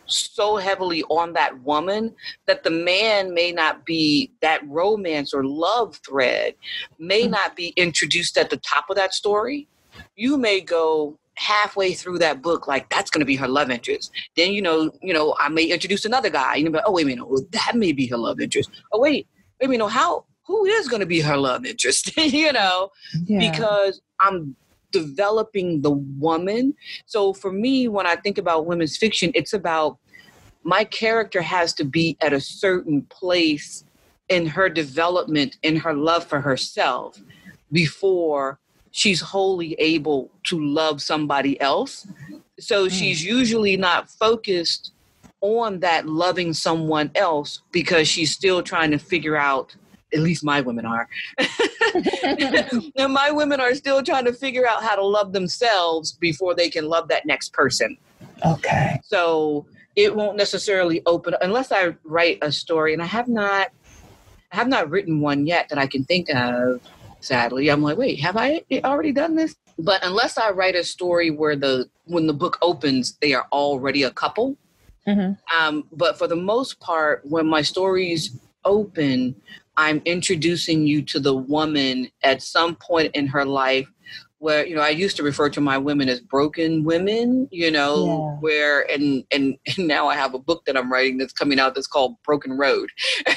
so heavily on that woman that the man may not be, that romance or love thread may not be introduced at the top of that story. You may go halfway through that book like that's going to be her love interest. Then you know, you know, I may introduce another guy. You know, oh wait a minute, well, that may be her love interest. Oh wait, wait a minute, how who is going to be her love interest? You know, yeah. Because I'm developing the woman. So for me, when I think about women's fiction, it's about my character has to be at a certain place in her development, in her love for herself, before she's wholly able to love somebody else. So mm. she's usually not focused on that loving someone else because she's still trying to figure out, at least my women are. Now, my women are still trying to figure out how to love themselves before they can love that next person. Okay. So it won't necessarily open unless I write a story, and I have not, I have not written one yet that I can think of. Sadly, I'm like, wait, have I already done this? But unless I write a story where the when the book opens, they are already a couple. Mm-hmm. Um, but for the most part, when my stories open, I'm introducing you to the woman at some point in her life where, you know, I used to refer to my women as broken women, you know, yeah. where, and, and and now I have a book that I'm writing that's coming out that's called Broken Road.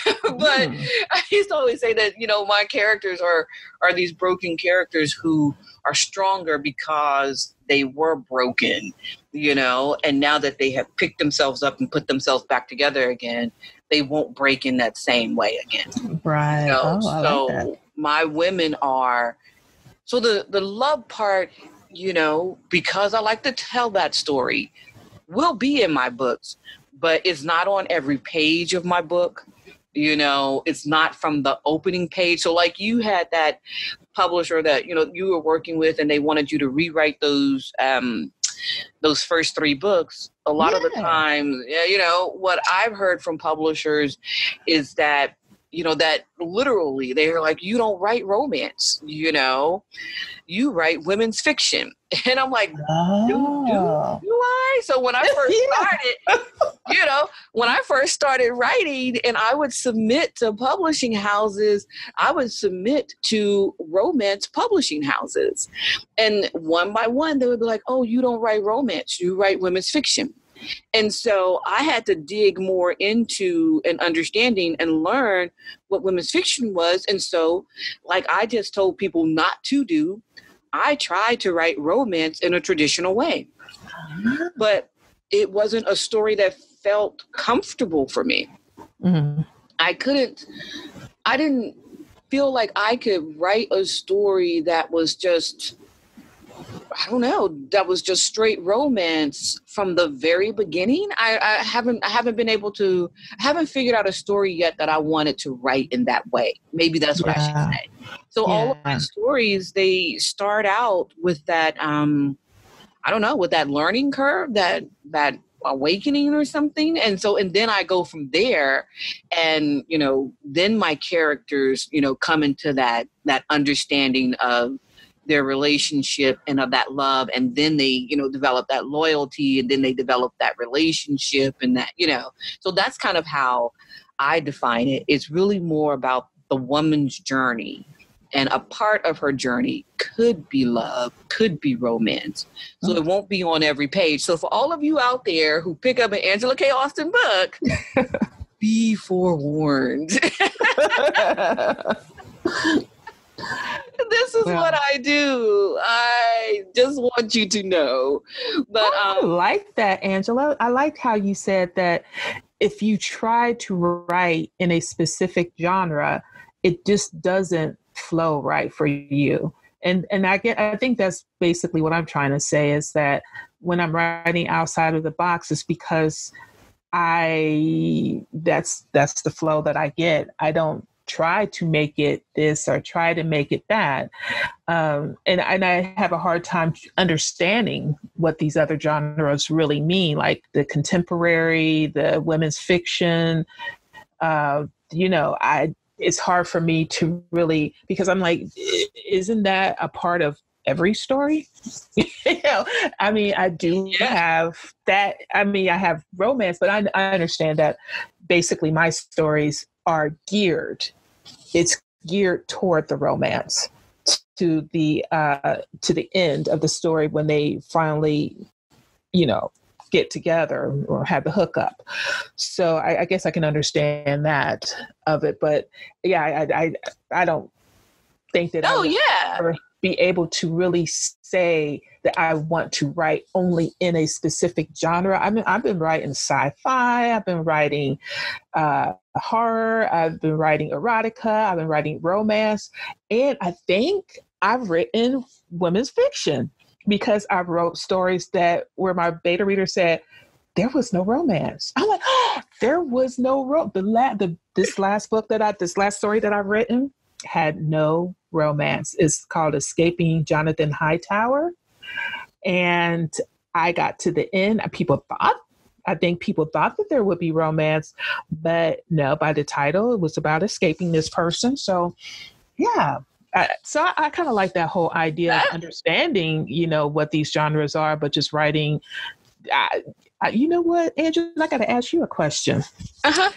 But mm. I used to always say that, you know, my characters are, are these broken characters who are stronger because they were broken, you know, and now that they have picked themselves up and put themselves back together again, they won't break in that same way again. Right. You know? Oh, so I like that. My women are, so the, the love part, you know, because I like to tell that story, will be in my books, but it's not on every page of my book. You know, it's not from the opening page. So like you had that publisher that, you know, you were working with and they wanted you to rewrite those, um, those first three books, a lot yeah. of the time, you know, what I've heard from publishers is that, you know, that literally they're like, you don't write romance, you know, you write women's fiction. And I'm like, oh. do, do, do I? So when I first started, you know, when I first started writing and I would submit to publishing houses, I would submit to romance publishing houses. And one by one, they would be like, oh, you don't write romance, you write women's fiction. And so I had to dig more into an understanding and learn what women's fiction was. And so, like I just told people not to do, I tried to write romance in a traditional way. But it wasn't a story that felt comfortable for me. Mm-hmm. I couldn't, I didn't feel like I could write a story that was just, I don't know, that was just straight romance from the very beginning. I, I haven't, I haven't been able to, I haven't figured out a story yet that I wanted to write in that way. Maybe that's what yeah. I should say. So yeah. all of my stories, they start out with that, um, I don't know, with that learning curve, that, that awakening or something. And so, and then I go from there and, you know, then my characters, you know, come into that, that understanding of their relationship and of that love, and then they, you know, develop that loyalty, and then they develop that relationship, and that, you know, so that's kind of how I define it. It's really more about the woman's journey, and a part of her journey could be love, could be romance. So it won't be on every page. So for all of you out there who pick up an Angela K. Austin book, be forewarned. This is well, what I do. I just want you to know. But I um, like that, Angela. I like how you said that if you try to write in a specific genre, it just doesn't flow right for you. And and I get. I think that's basically what I'm trying to say, is that when I'm writing outside of the box, it's because I that's that's the flow that I get. I don't try to make it this or try to make it that. Um, and, and I have a hard time understanding what these other genres really mean, like the contemporary, the women's fiction. Uh, you know, I it's hard for me to really, because I'm like, isn't that a part of every story? You know, I mean, I do yeah. have that. I mean, I have romance, but I, I understand that basically my stories are geared. It's geared toward the romance, to the uh, to the end of the story when they finally, you know, get together or have the hookup. So I, I guess I can understand that of it, but yeah, I I, I don't think that. Oh I would yeah. ever be able to really say that I want to write only in a specific genre. I mean, I've been writing sci-fi, I've been writing uh, horror, I've been writing erotica, I've been writing romance, and I think I've written women's fiction, because I wrote stories that where my beta reader said, there was no romance. I'm like, oh, there was no romance. The, la- the this last book that I, this last story that I've written had no romance. It's called Escaping Jonathan Hightower. And I got to the end. People thought, I think people thought that there would be romance, but no, by the title, it was about escaping this person. So yeah. I, so I, I kind of like that whole idea of understanding, you know, what these genres are, but just writing. I, I, you know what, Angela, I got to ask you a question. Uh-huh.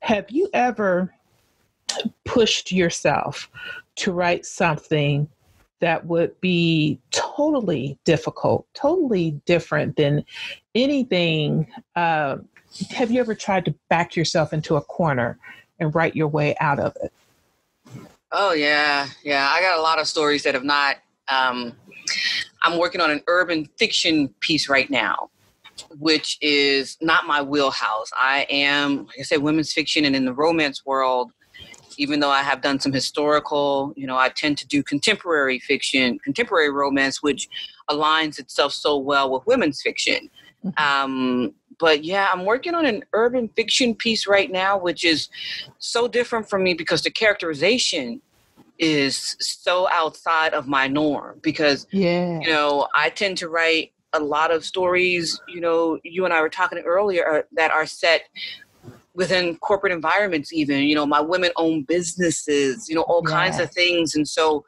Have you ever pushed yourself to write something that would be totally difficult, totally different than anything? Uh, have you ever tried to back yourself into a corner and write your way out of it? Oh, yeah. Yeah. I got a lot of stories that have not. Um, I'm working on an urban fiction piece right now, which is not my wheelhouse. I am, like I said, women's fiction, and in the romance world, even though I have done some historical, you know, I tend to do contemporary fiction, contemporary romance, which aligns itself so well with women's fiction. Mm-hmm. Um, but yeah, I'm working on an urban fiction piece right now, which is so different from me because the characterization is so outside of my norm, because, yeah. you know, I tend to write a lot of stories, you know, you and I were talking earlier, that are set within corporate environments, even, you know, my women own businesses, you know, all yeah. kinds of things. And so,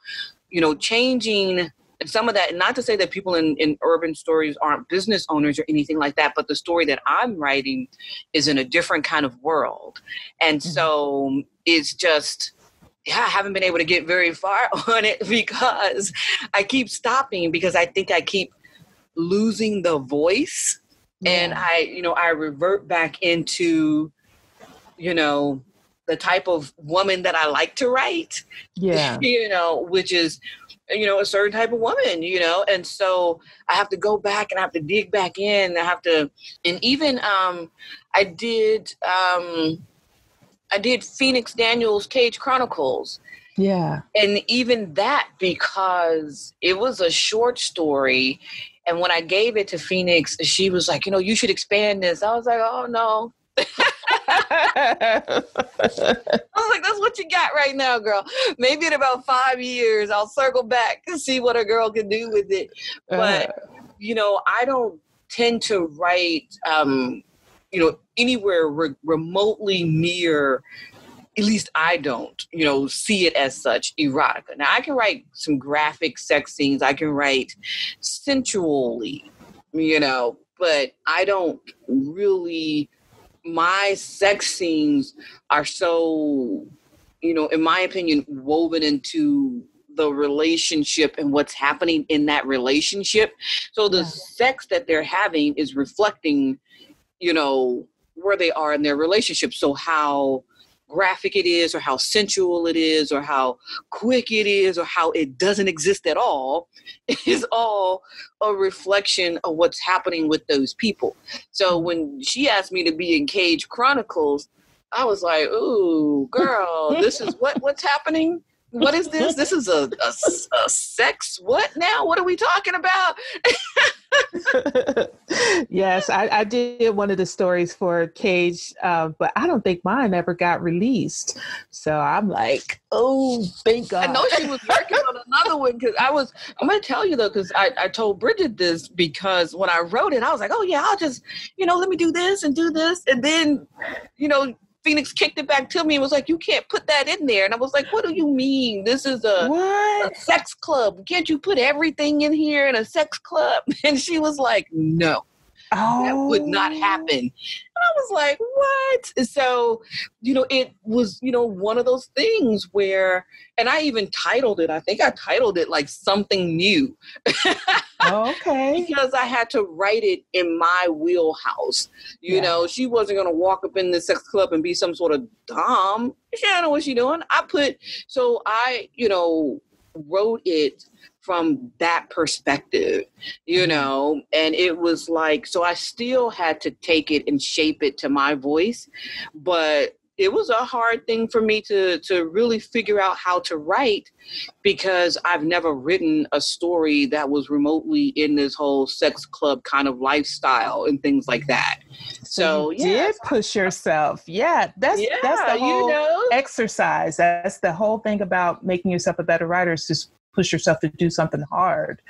you know, changing some of that, not to say that people in, in urban stories aren't business owners or anything like that, but the story that I'm writing is in a different kind of world. And mm-hmm. so it's just, yeah, I haven't been able to get very far on it because I keep stopping, because I think I keep losing the voice. Yeah. And I, you know, I revert back into, you know, the type of woman that I like to write, yeah, you know, which is, you know, a certain type of woman, you know, and so I have to go back and I have to dig back in. I have to, and even um, I did um, I did Phoenix Daniels' Cage Chronicles. Yeah. And even that, because it was a short story, and when I gave it to Phoenix, she was like, you know, you should expand this. I was like, oh, no. I was like, that's what you got right now, girl. Maybe in about five years, I'll circle back and see what a girl can do with it. But, uh, you know, I don't tend to write, um, you know, anywhere re- remotely near, at least I don't, you know, see it as such, erotica. Now, I can write some graphic sex scenes. I can write sensually, you know, but I don't really... My sex scenes are so, you know, in my opinion, woven into the relationship and what's happening in that relationship. So the yeah. sex that they're having is reflecting, you know, where they are in their relationship. So how graphic it is, or how sensual it is, or how quick it is, or how it doesn't exist at all, is all a reflection of what's happening with those people. So when she asked me to be in Cage Chronicles, I was like, ooh, girl, this is what what's happening? What is this? This is a, a, a sex what now? What are we talking about? Yes, I, I did one of the stories for Cage, uh, but I don't think mine ever got released. So I'm like, oh, thank God. I know she was working on another one, because I was, I'm going to tell you though, because I, I told Bridget this, because when I wrote it, I was like, oh yeah, I'll just, you know, let me do this and do this. And then, you know, Phoenix kicked it back to me and was like, you can't put that in there. And I was like, what do you mean? This is a, a sex club. Can't you put everything in here in a sex club? And she was like, no, oh. that would not happen. And I was like, what? And so, you know, it was, you know, one of those things where, and I even titled it, I think I titled it like something new. Okay. Because I had to write it in my wheelhouse. You yeah. know, she wasn't going to walk up in the sex club and be some sort of dom. She didn't know what she doing. I put, so I, you know, wrote it from that perspective, you know, and it was like, so I still had to take it and shape it to my voice, but it was a hard thing for me to, to really figure out how to write, because I've never written a story that was remotely in this whole sex club kind of lifestyle and things like that. So, so you yeah, did push yourself. Yeah, that's yeah, that's the whole you know? exercise. That's the whole thing about making yourself a better writer, is just push yourself to do something hard.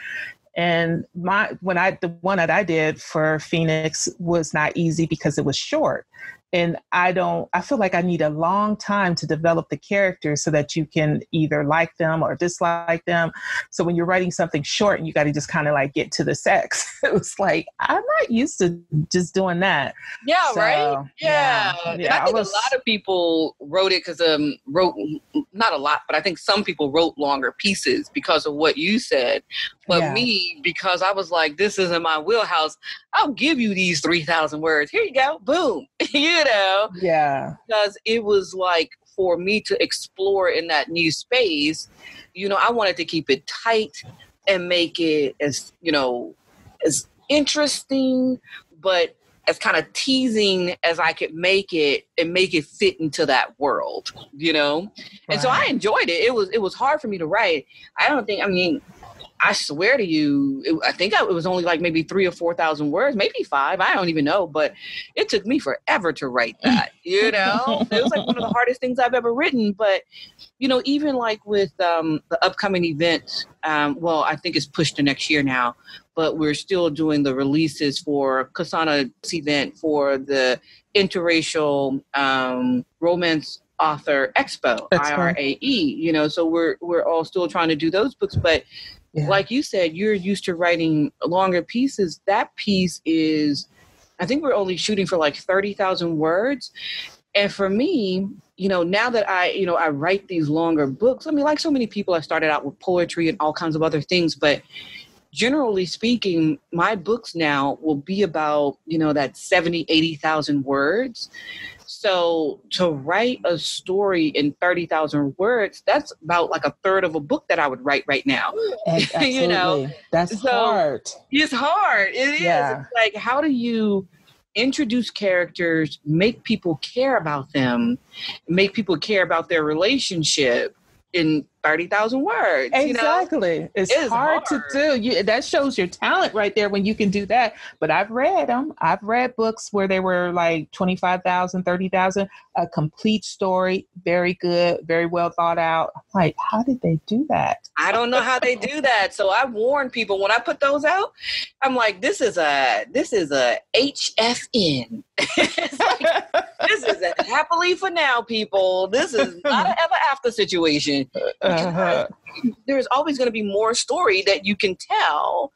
And my when I the one that I did for Phoenix was not easy because it was short. And I don't, I feel like I need a long time to develop the characters so that you can either like them or dislike them. So when you're writing something short and you got to just kind of like get to the sex, it was like, I'm not used to just doing that. Yeah, so, right? Yeah. yeah, yeah I think I was, a lot of people wrote it because, um, wrote, not a lot, but I think some people wrote longer pieces because of what you said. But yeah. me, because I was like, this isn't my wheelhouse, I'll give you these three thousand words. Here you go. Boom. You know? Yeah. Because it was like, for me to explore in that new space, you know, I wanted to keep it tight and make it as, you know, as interesting, but as kind of teasing as I could make it and make it fit into that world, you know? Right. And so I enjoyed it. It was, it was hard for me to write. I don't think, I mean... I swear to you, it, I think I, it was only like maybe three or four thousand words, maybe five. I don't even know, but it took me forever to write that, you know? It was like one of the hardest things I've ever written. But, you know, even like with um, the upcoming event, um, well, I think it's pushed to next year now, but we're still doing the releases for Kasana's event for the Interracial um, Romance Author Expo, That's I R A E, you know? So we're we're all still trying to do those books, but... Yeah. Like you said, you're used to writing longer pieces. That piece is, I think we're only shooting for like thirty thousand words. And for me, you know, now that I, you know, I write these longer books, I mean, like so many people, I started out with poetry and all kinds of other things. But generally speaking, my books now will be about, you know, that seventy, eighty thousand words. So to write a story in thirty thousand words, that's about like a third of a book that I would write right now. You know, that's so hard. It's hard. It yeah. is. It's like, how do you introduce characters, make people care about them, make people care about their relationship in thirty thousand words. Exactly. You know? It's, it's hard, hard to do. You, that shows your talent right there when you can do that. But I've read them. I've read books where they were like twenty-five thousand, thirty thousand, a complete story. Very good. Very well thought out. I'm like, how did they do that? I don't know how they do that. So I warn people when I put those out, I'm like, this is a, this is a H F N. It's like, this is a happily for now, people. This is not an ever after situation. Uh-huh. There's always going to be more story that you can tell,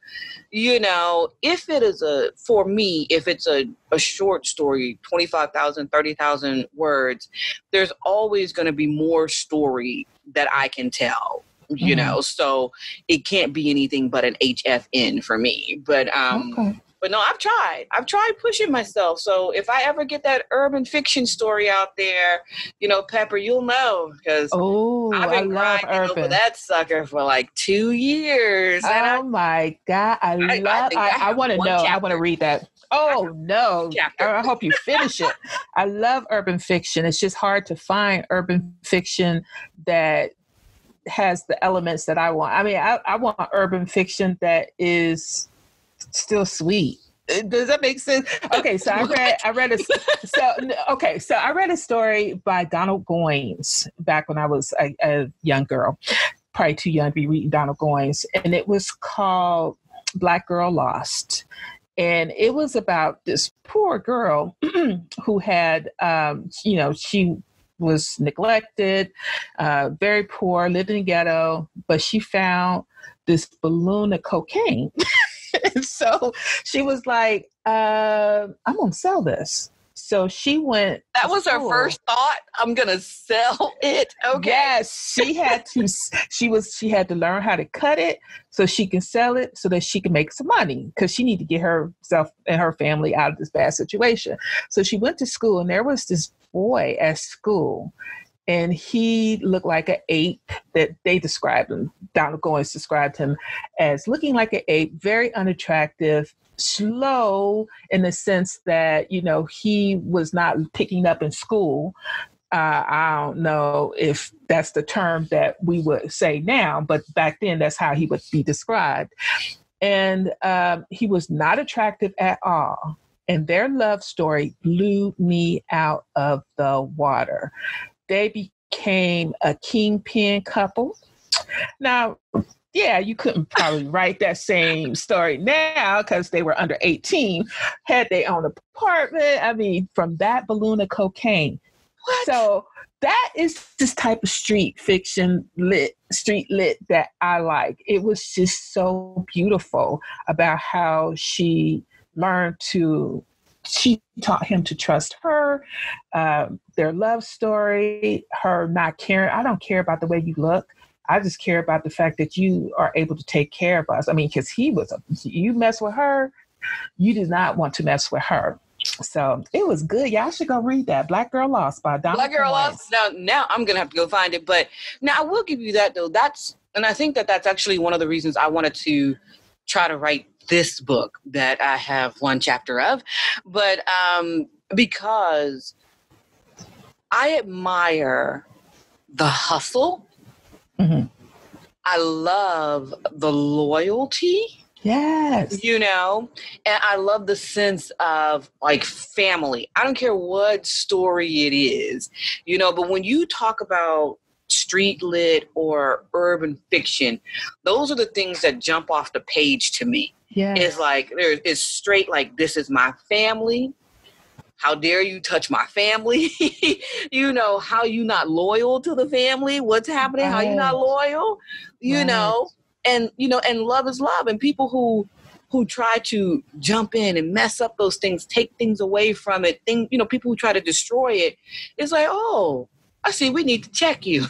you know. If it is a, for me, if it's a, a short story, twenty-five thousand, thirty thousand words, there's always going to be more story that I can tell, you mm-hmm. know. So it can't be anything but an H F N for me. But um, okay. But no, I've tried. I've tried pushing myself. So if I ever get that urban fiction story out there, you know, Pepper, you'll know. Because I've been I grinding love over that sucker for like two years. Oh, I, my God. I, I love I, I, I, I want to know. Chapter. I want to read that. Oh, no. I hope you finish it. I love urban fiction. It's just hard to find urban fiction that has the elements that I want. I mean, I, I want urban fiction that is... still sweet. Does that make sense? Okay, so I read I read a so okay, so I read a story by Donald Goines back when I was a, a young girl, probably too young to be reading Donald Goines, and it was called Black Girl Lost. And it was about this poor girl who had um, you know, she was neglected, uh, very poor, lived in the ghetto, but she found this balloon of cocaine. And so she was like, uh, I'm going to sell this. So she went. That was her first thought. I'm going to sell it. Okay. Yes. She had to, she was, she had to learn how to cut it so she can sell it so that she can make some money, because she needed to get herself and her family out of this bad situation. So she went to school, and there was this boy at school, and he looked like an ape. That they described him, Donald Goines described him as looking like an ape, very unattractive, slow in the sense that, you know, he was not picking up in school. Uh, I don't know if that's the term that we would say now, but back then that's how he would be described. And um, he was not attractive at all. And their love story blew me out of the water. They became a kingpin couple. Now, yeah, you couldn't probably write that same story now because they were under eighteen, had their own apartment. I mean, from that balloon of cocaine. What? So that is this type of street fiction lit, street lit that I like. It was just so beautiful about how she learned to she taught him to trust her, uh, their love story, her not caring. I don't care about the way you look. I just care about the fact that you are able to take care of us. I mean, because he was, a, you mess with her, you do not want to mess with her. So it was good. Y'all should go read that. Black Girl Lost by Donald Black Girl Goines. Lost. Now, now I'm going to have to go find it. But now I will give you that, though. That's, and I think that that's actually one of the reasons I wanted to try to write this book that I have one chapter of, but um, because I admire the hustle. Mm-hmm. I love the loyalty. Yes. You know, and I love the sense of like family. I don't care what story it is, you know, but when you talk about street lit or urban fiction, those are the things that jump off the page to me. Yeah. It's like, there is straight, like, this is my family. How dare you touch my family? You know, how you not loyal to the family? What's happening? Right. How you not loyal? You right. know, and, you know, and love is love. And people who, who try to jump in and mess up those things, take things away from it, thing, you know, people who try to destroy it, it's like, oh, I see, we need to check you.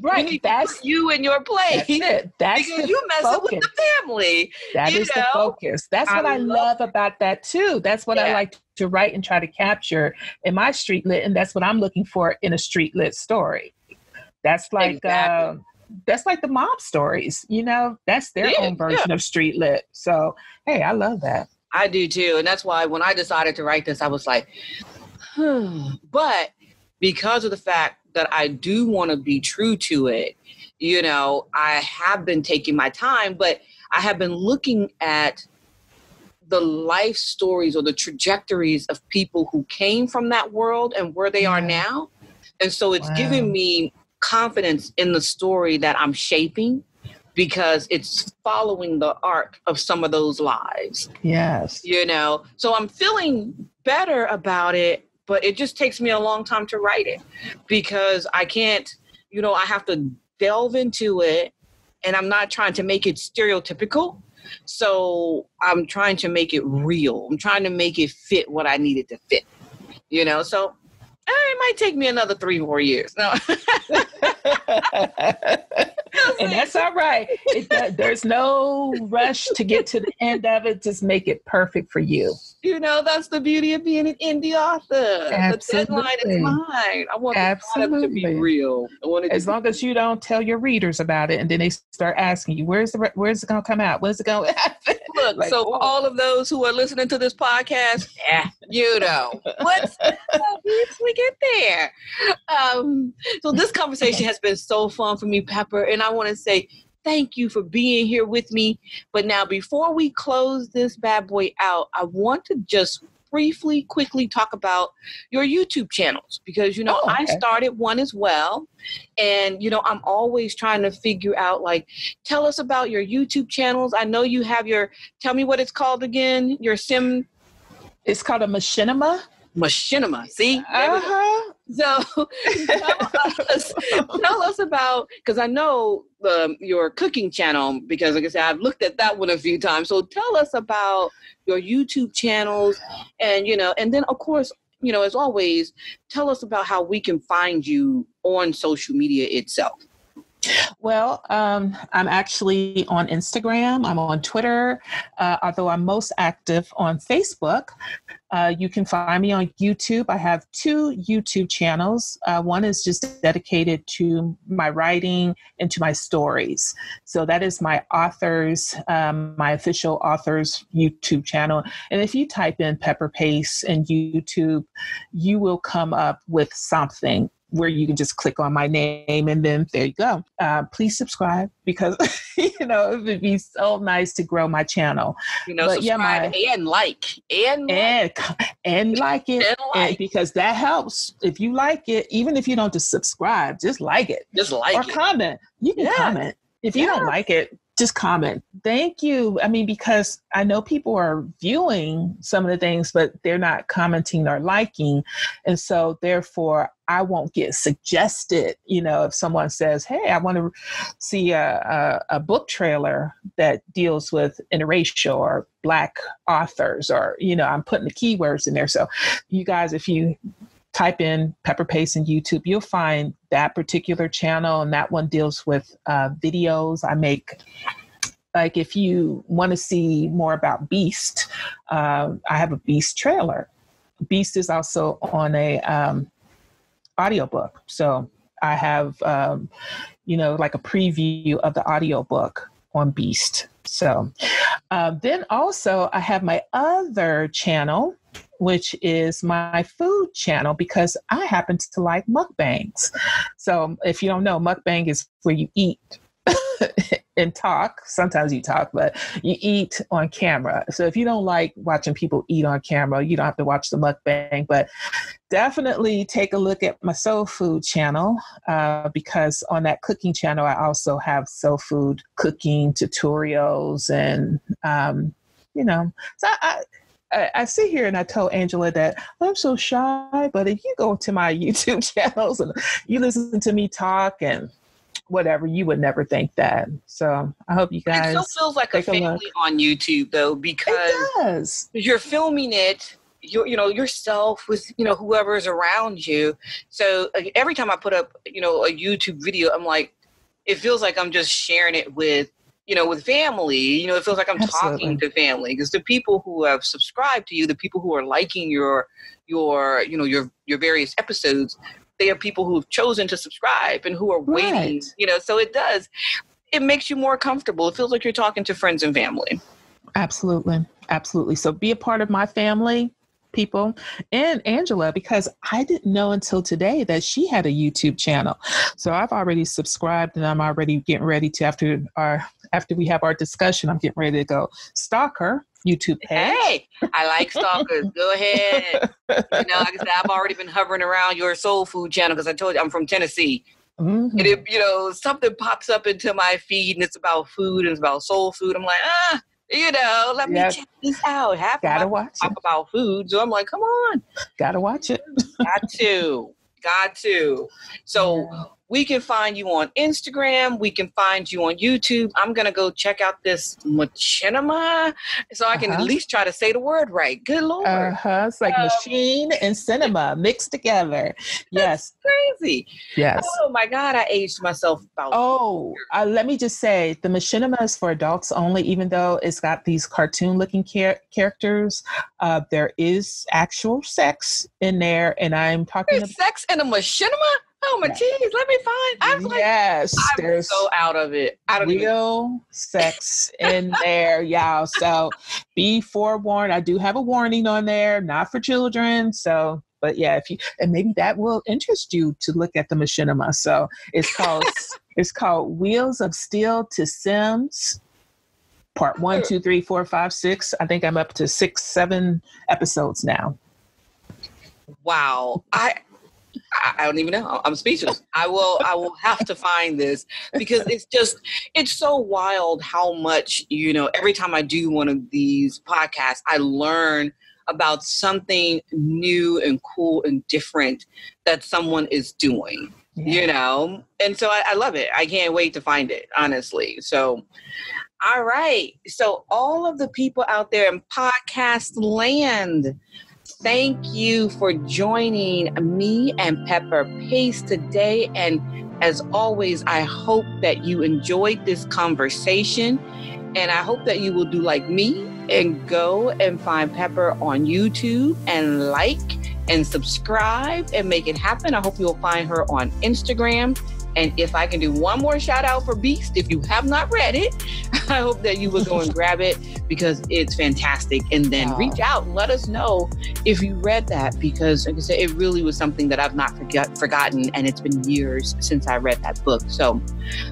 Right. We need that's, to put you in your place. That's it. That's because you mess up with the family. That is know? the focus. That's what I, I love it. about that too. That's what yeah. I like to write and try to capture in my street lit. And that's what I'm looking for in a street lit story. That's like, exactly. um, that's like the mob stories, you know, that's their yeah, own version yeah. of street lit. So, hey, I love that. I do too. And that's why when I decided to write this, I was like, hmm. But because of the fact that I do want to be true to it, you know, I have been taking my time, but I have been looking at the life stories or the trajectories of people who came from that world and where they yeah. are now. And so it's wow. giving me confidence in the story that I'm shaping, because it's following the arc of some of those lives. Yes. You know, so I'm feeling better about it, but it just takes me a long time to write it, because I can't, you know, I have to delve into it, and I'm not trying to make it stereotypical. So I'm trying to make it real. I'm trying to make it fit what I need it to fit, you know? So it might take me another three more years. No. And that's all right. It, there's no rush to get to the end of it. Just make it perfect for you. You know, that's the beauty of being an indie author. Absolutely. The deadline is mine. I want Absolutely. the product to be real. I want it as long as you don't tell your readers about it, and then they start asking you, where's the where's it gonna come out? When's it gonna happen? Look, like, so oh. all of those who are listening to this podcast, yeah, you know, what's we get there. Um, so this conversation has been so fun for me, Pepper, and I want to say thank you for being here with me. But now, before we close this bad boy out, I want to just briefly, quickly talk about your YouTube channels, because, you know, oh, okay. I started one as well. And, you know, I'm always trying to figure out, like, tell us about your YouTube channels. I know you have your, tell me what it's called again, your sim. It's called a machinima. Machinima. See? Uh-huh. So tell us, tell us about, because I know um, your cooking channel, because like I said, I've looked at that one a few times. So tell us about your YouTube channels, and, you know, and then of course, you know, as always, tell us about how we can find you on social media itself. Well, um, I'm actually on Instagram. I'm on Twitter, uh, although I'm most active on Facebook. Uh, you can find me on YouTube. I have two YouTube channels. Uh, one is just dedicated to my writing and to my stories. So that is my authors, um, my official authors YouTube channel. And if you type in Pepper Pace in YouTube, you will come up with something where you can just click on my name, and then there you go. Uh, please subscribe, because, you know, it would be so nice to grow my channel. You know, but subscribe yeah, my, and like. And, and, like. and like it. And like. And because that helps. If you like it, even if you don't just subscribe, just like it. Just like or it. Or comment. You can yeah. comment. If you yeah. don't like it, just comment. Thank you. I mean, because I know people are viewing some of the things, but they're not commenting or liking. And so therefore, I won't get suggested, you know, if someone says, hey, I want to see a, a, a book trailer that deals with interracial or Black authors, or, you know, I'm putting the keywords in there. So you guys, if you type in Pepper Pace in YouTube, you'll find that particular channel. And that one deals with uh, videos I make. Like if you want to see more about Beast, uh, I have a Beast trailer. Beast is also on a um, audiobook. So I have, um, you know, like a preview of the audiobook on Beast. So uh, then also I have my other channel, which is my food channel, because I happen to like mukbangs. So if you don't know, mukbang is where you eat and talk. Sometimes you talk, but you eat on camera. So if you don't like watching people eat on camera, you don't have to watch the mukbang, but definitely take a look at my soul food channel, uh, because on that cooking channel, I also have soul food cooking tutorials and, um, you know, so I, I, I sit here and I told Angela that I'm so shy, but if you go to my YouTube channels and you listen to me talk and whatever, you would never think that. So I hope you guys. It still feels like a family on YouTube though, because you're filming it, you're, you know, yourself with, you know, whoever is around you. So every time I put up, you know, a YouTube video, I'm like, it feels like I'm just sharing it with, you know, with family. You know, it feels like I'm Absolutely. talking to family, because the people who have subscribed to you, the people who are liking your, your, you know, your, your various episodes, they are people who have chosen to subscribe and who are waiting, right. you know, so it does, it makes you more comfortable. It feels like you're talking to friends and family. Absolutely. Absolutely. So be a part of my family, people, and Angela, because I didn't know until today that she had a YouTube channel. So I've already subscribed, and I'm already getting ready to, after our, after we have our discussion, I'm getting ready to go stalk her YouTube page. Hey, I like stalkers. Go ahead. You know, like I said, I've already been hovering around your soul food channel because I told you I'm from Tennessee. Mm-hmm. And if, you know, something pops up into my feed and it's about food and it's about soul food, I'm like, ah, you know, let yep. me check this out. Half Gotta of my watch talk it. About food. So I'm like, come on. Gotta watch it. Got to. Got to. So yeah. we can find you on Instagram. We can find you on YouTube. I'm going to go check out this machinima so I can uh-huh. at least try to say the word right. Good Lord. Uh-huh. It's like um, machine and cinema mixed together. Yes. Crazy. Yes. Oh, my God. I aged myself about. Oh, uh, let me just say the machinima is for adults only, even though it's got these cartoon looking char- characters. Uh, there is actual sex in there. And I'm talking about sex in a machinima. Oh my geez, yeah. let me find. I'm like, yes, I'm there's so out of it. I don't real even... sex in there, y'all. So be forewarned. I do have a warning on there, not for children. So, but yeah, if you and maybe that will interest you to look at the machinima. So it's called it's called Wheels of Steel to Sims, part one, two, three, four, five, six. I think I'm up to six, seven episodes now. Wow, I. I don't even know. I'm speechless. I will I will have to find this because it's just, it's so wild how much, you know, every time I do one of these podcasts, I learn about something new and cool and different that someone is doing, yeah. you know? And so I, I love it. I can't wait to find it, honestly. So, all right. So all of the people out there in podcast land, thank you for joining me and Pepper Pace today. And as always, I hope that you enjoyed this conversation. And I hope that you will do like me and go and find Pepper on YouTube and like and subscribe and make it happen. I hope you'll find her on Instagram. And if I can do one more shout out for Beast, if you have not read it, I hope that you will go and grab it because it's fantastic. And then wow. reach out and let us know if you read that because, like I said, it really was something that I've not forget, forgotten. And it's been years since I read that book. So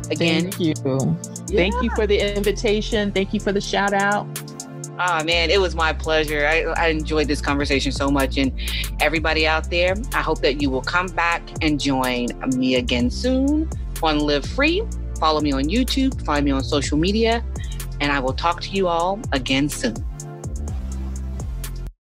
again, thank you. Yeah. Thank you for the invitation. Thank you for the shout out. Oh, man, it was my pleasure. I, I enjoyed this conversation so much. And everybody out there, I hope that you will come back and join me again soon on Live Free. Follow me on YouTube. Find me on social media. And I will talk to you all again soon.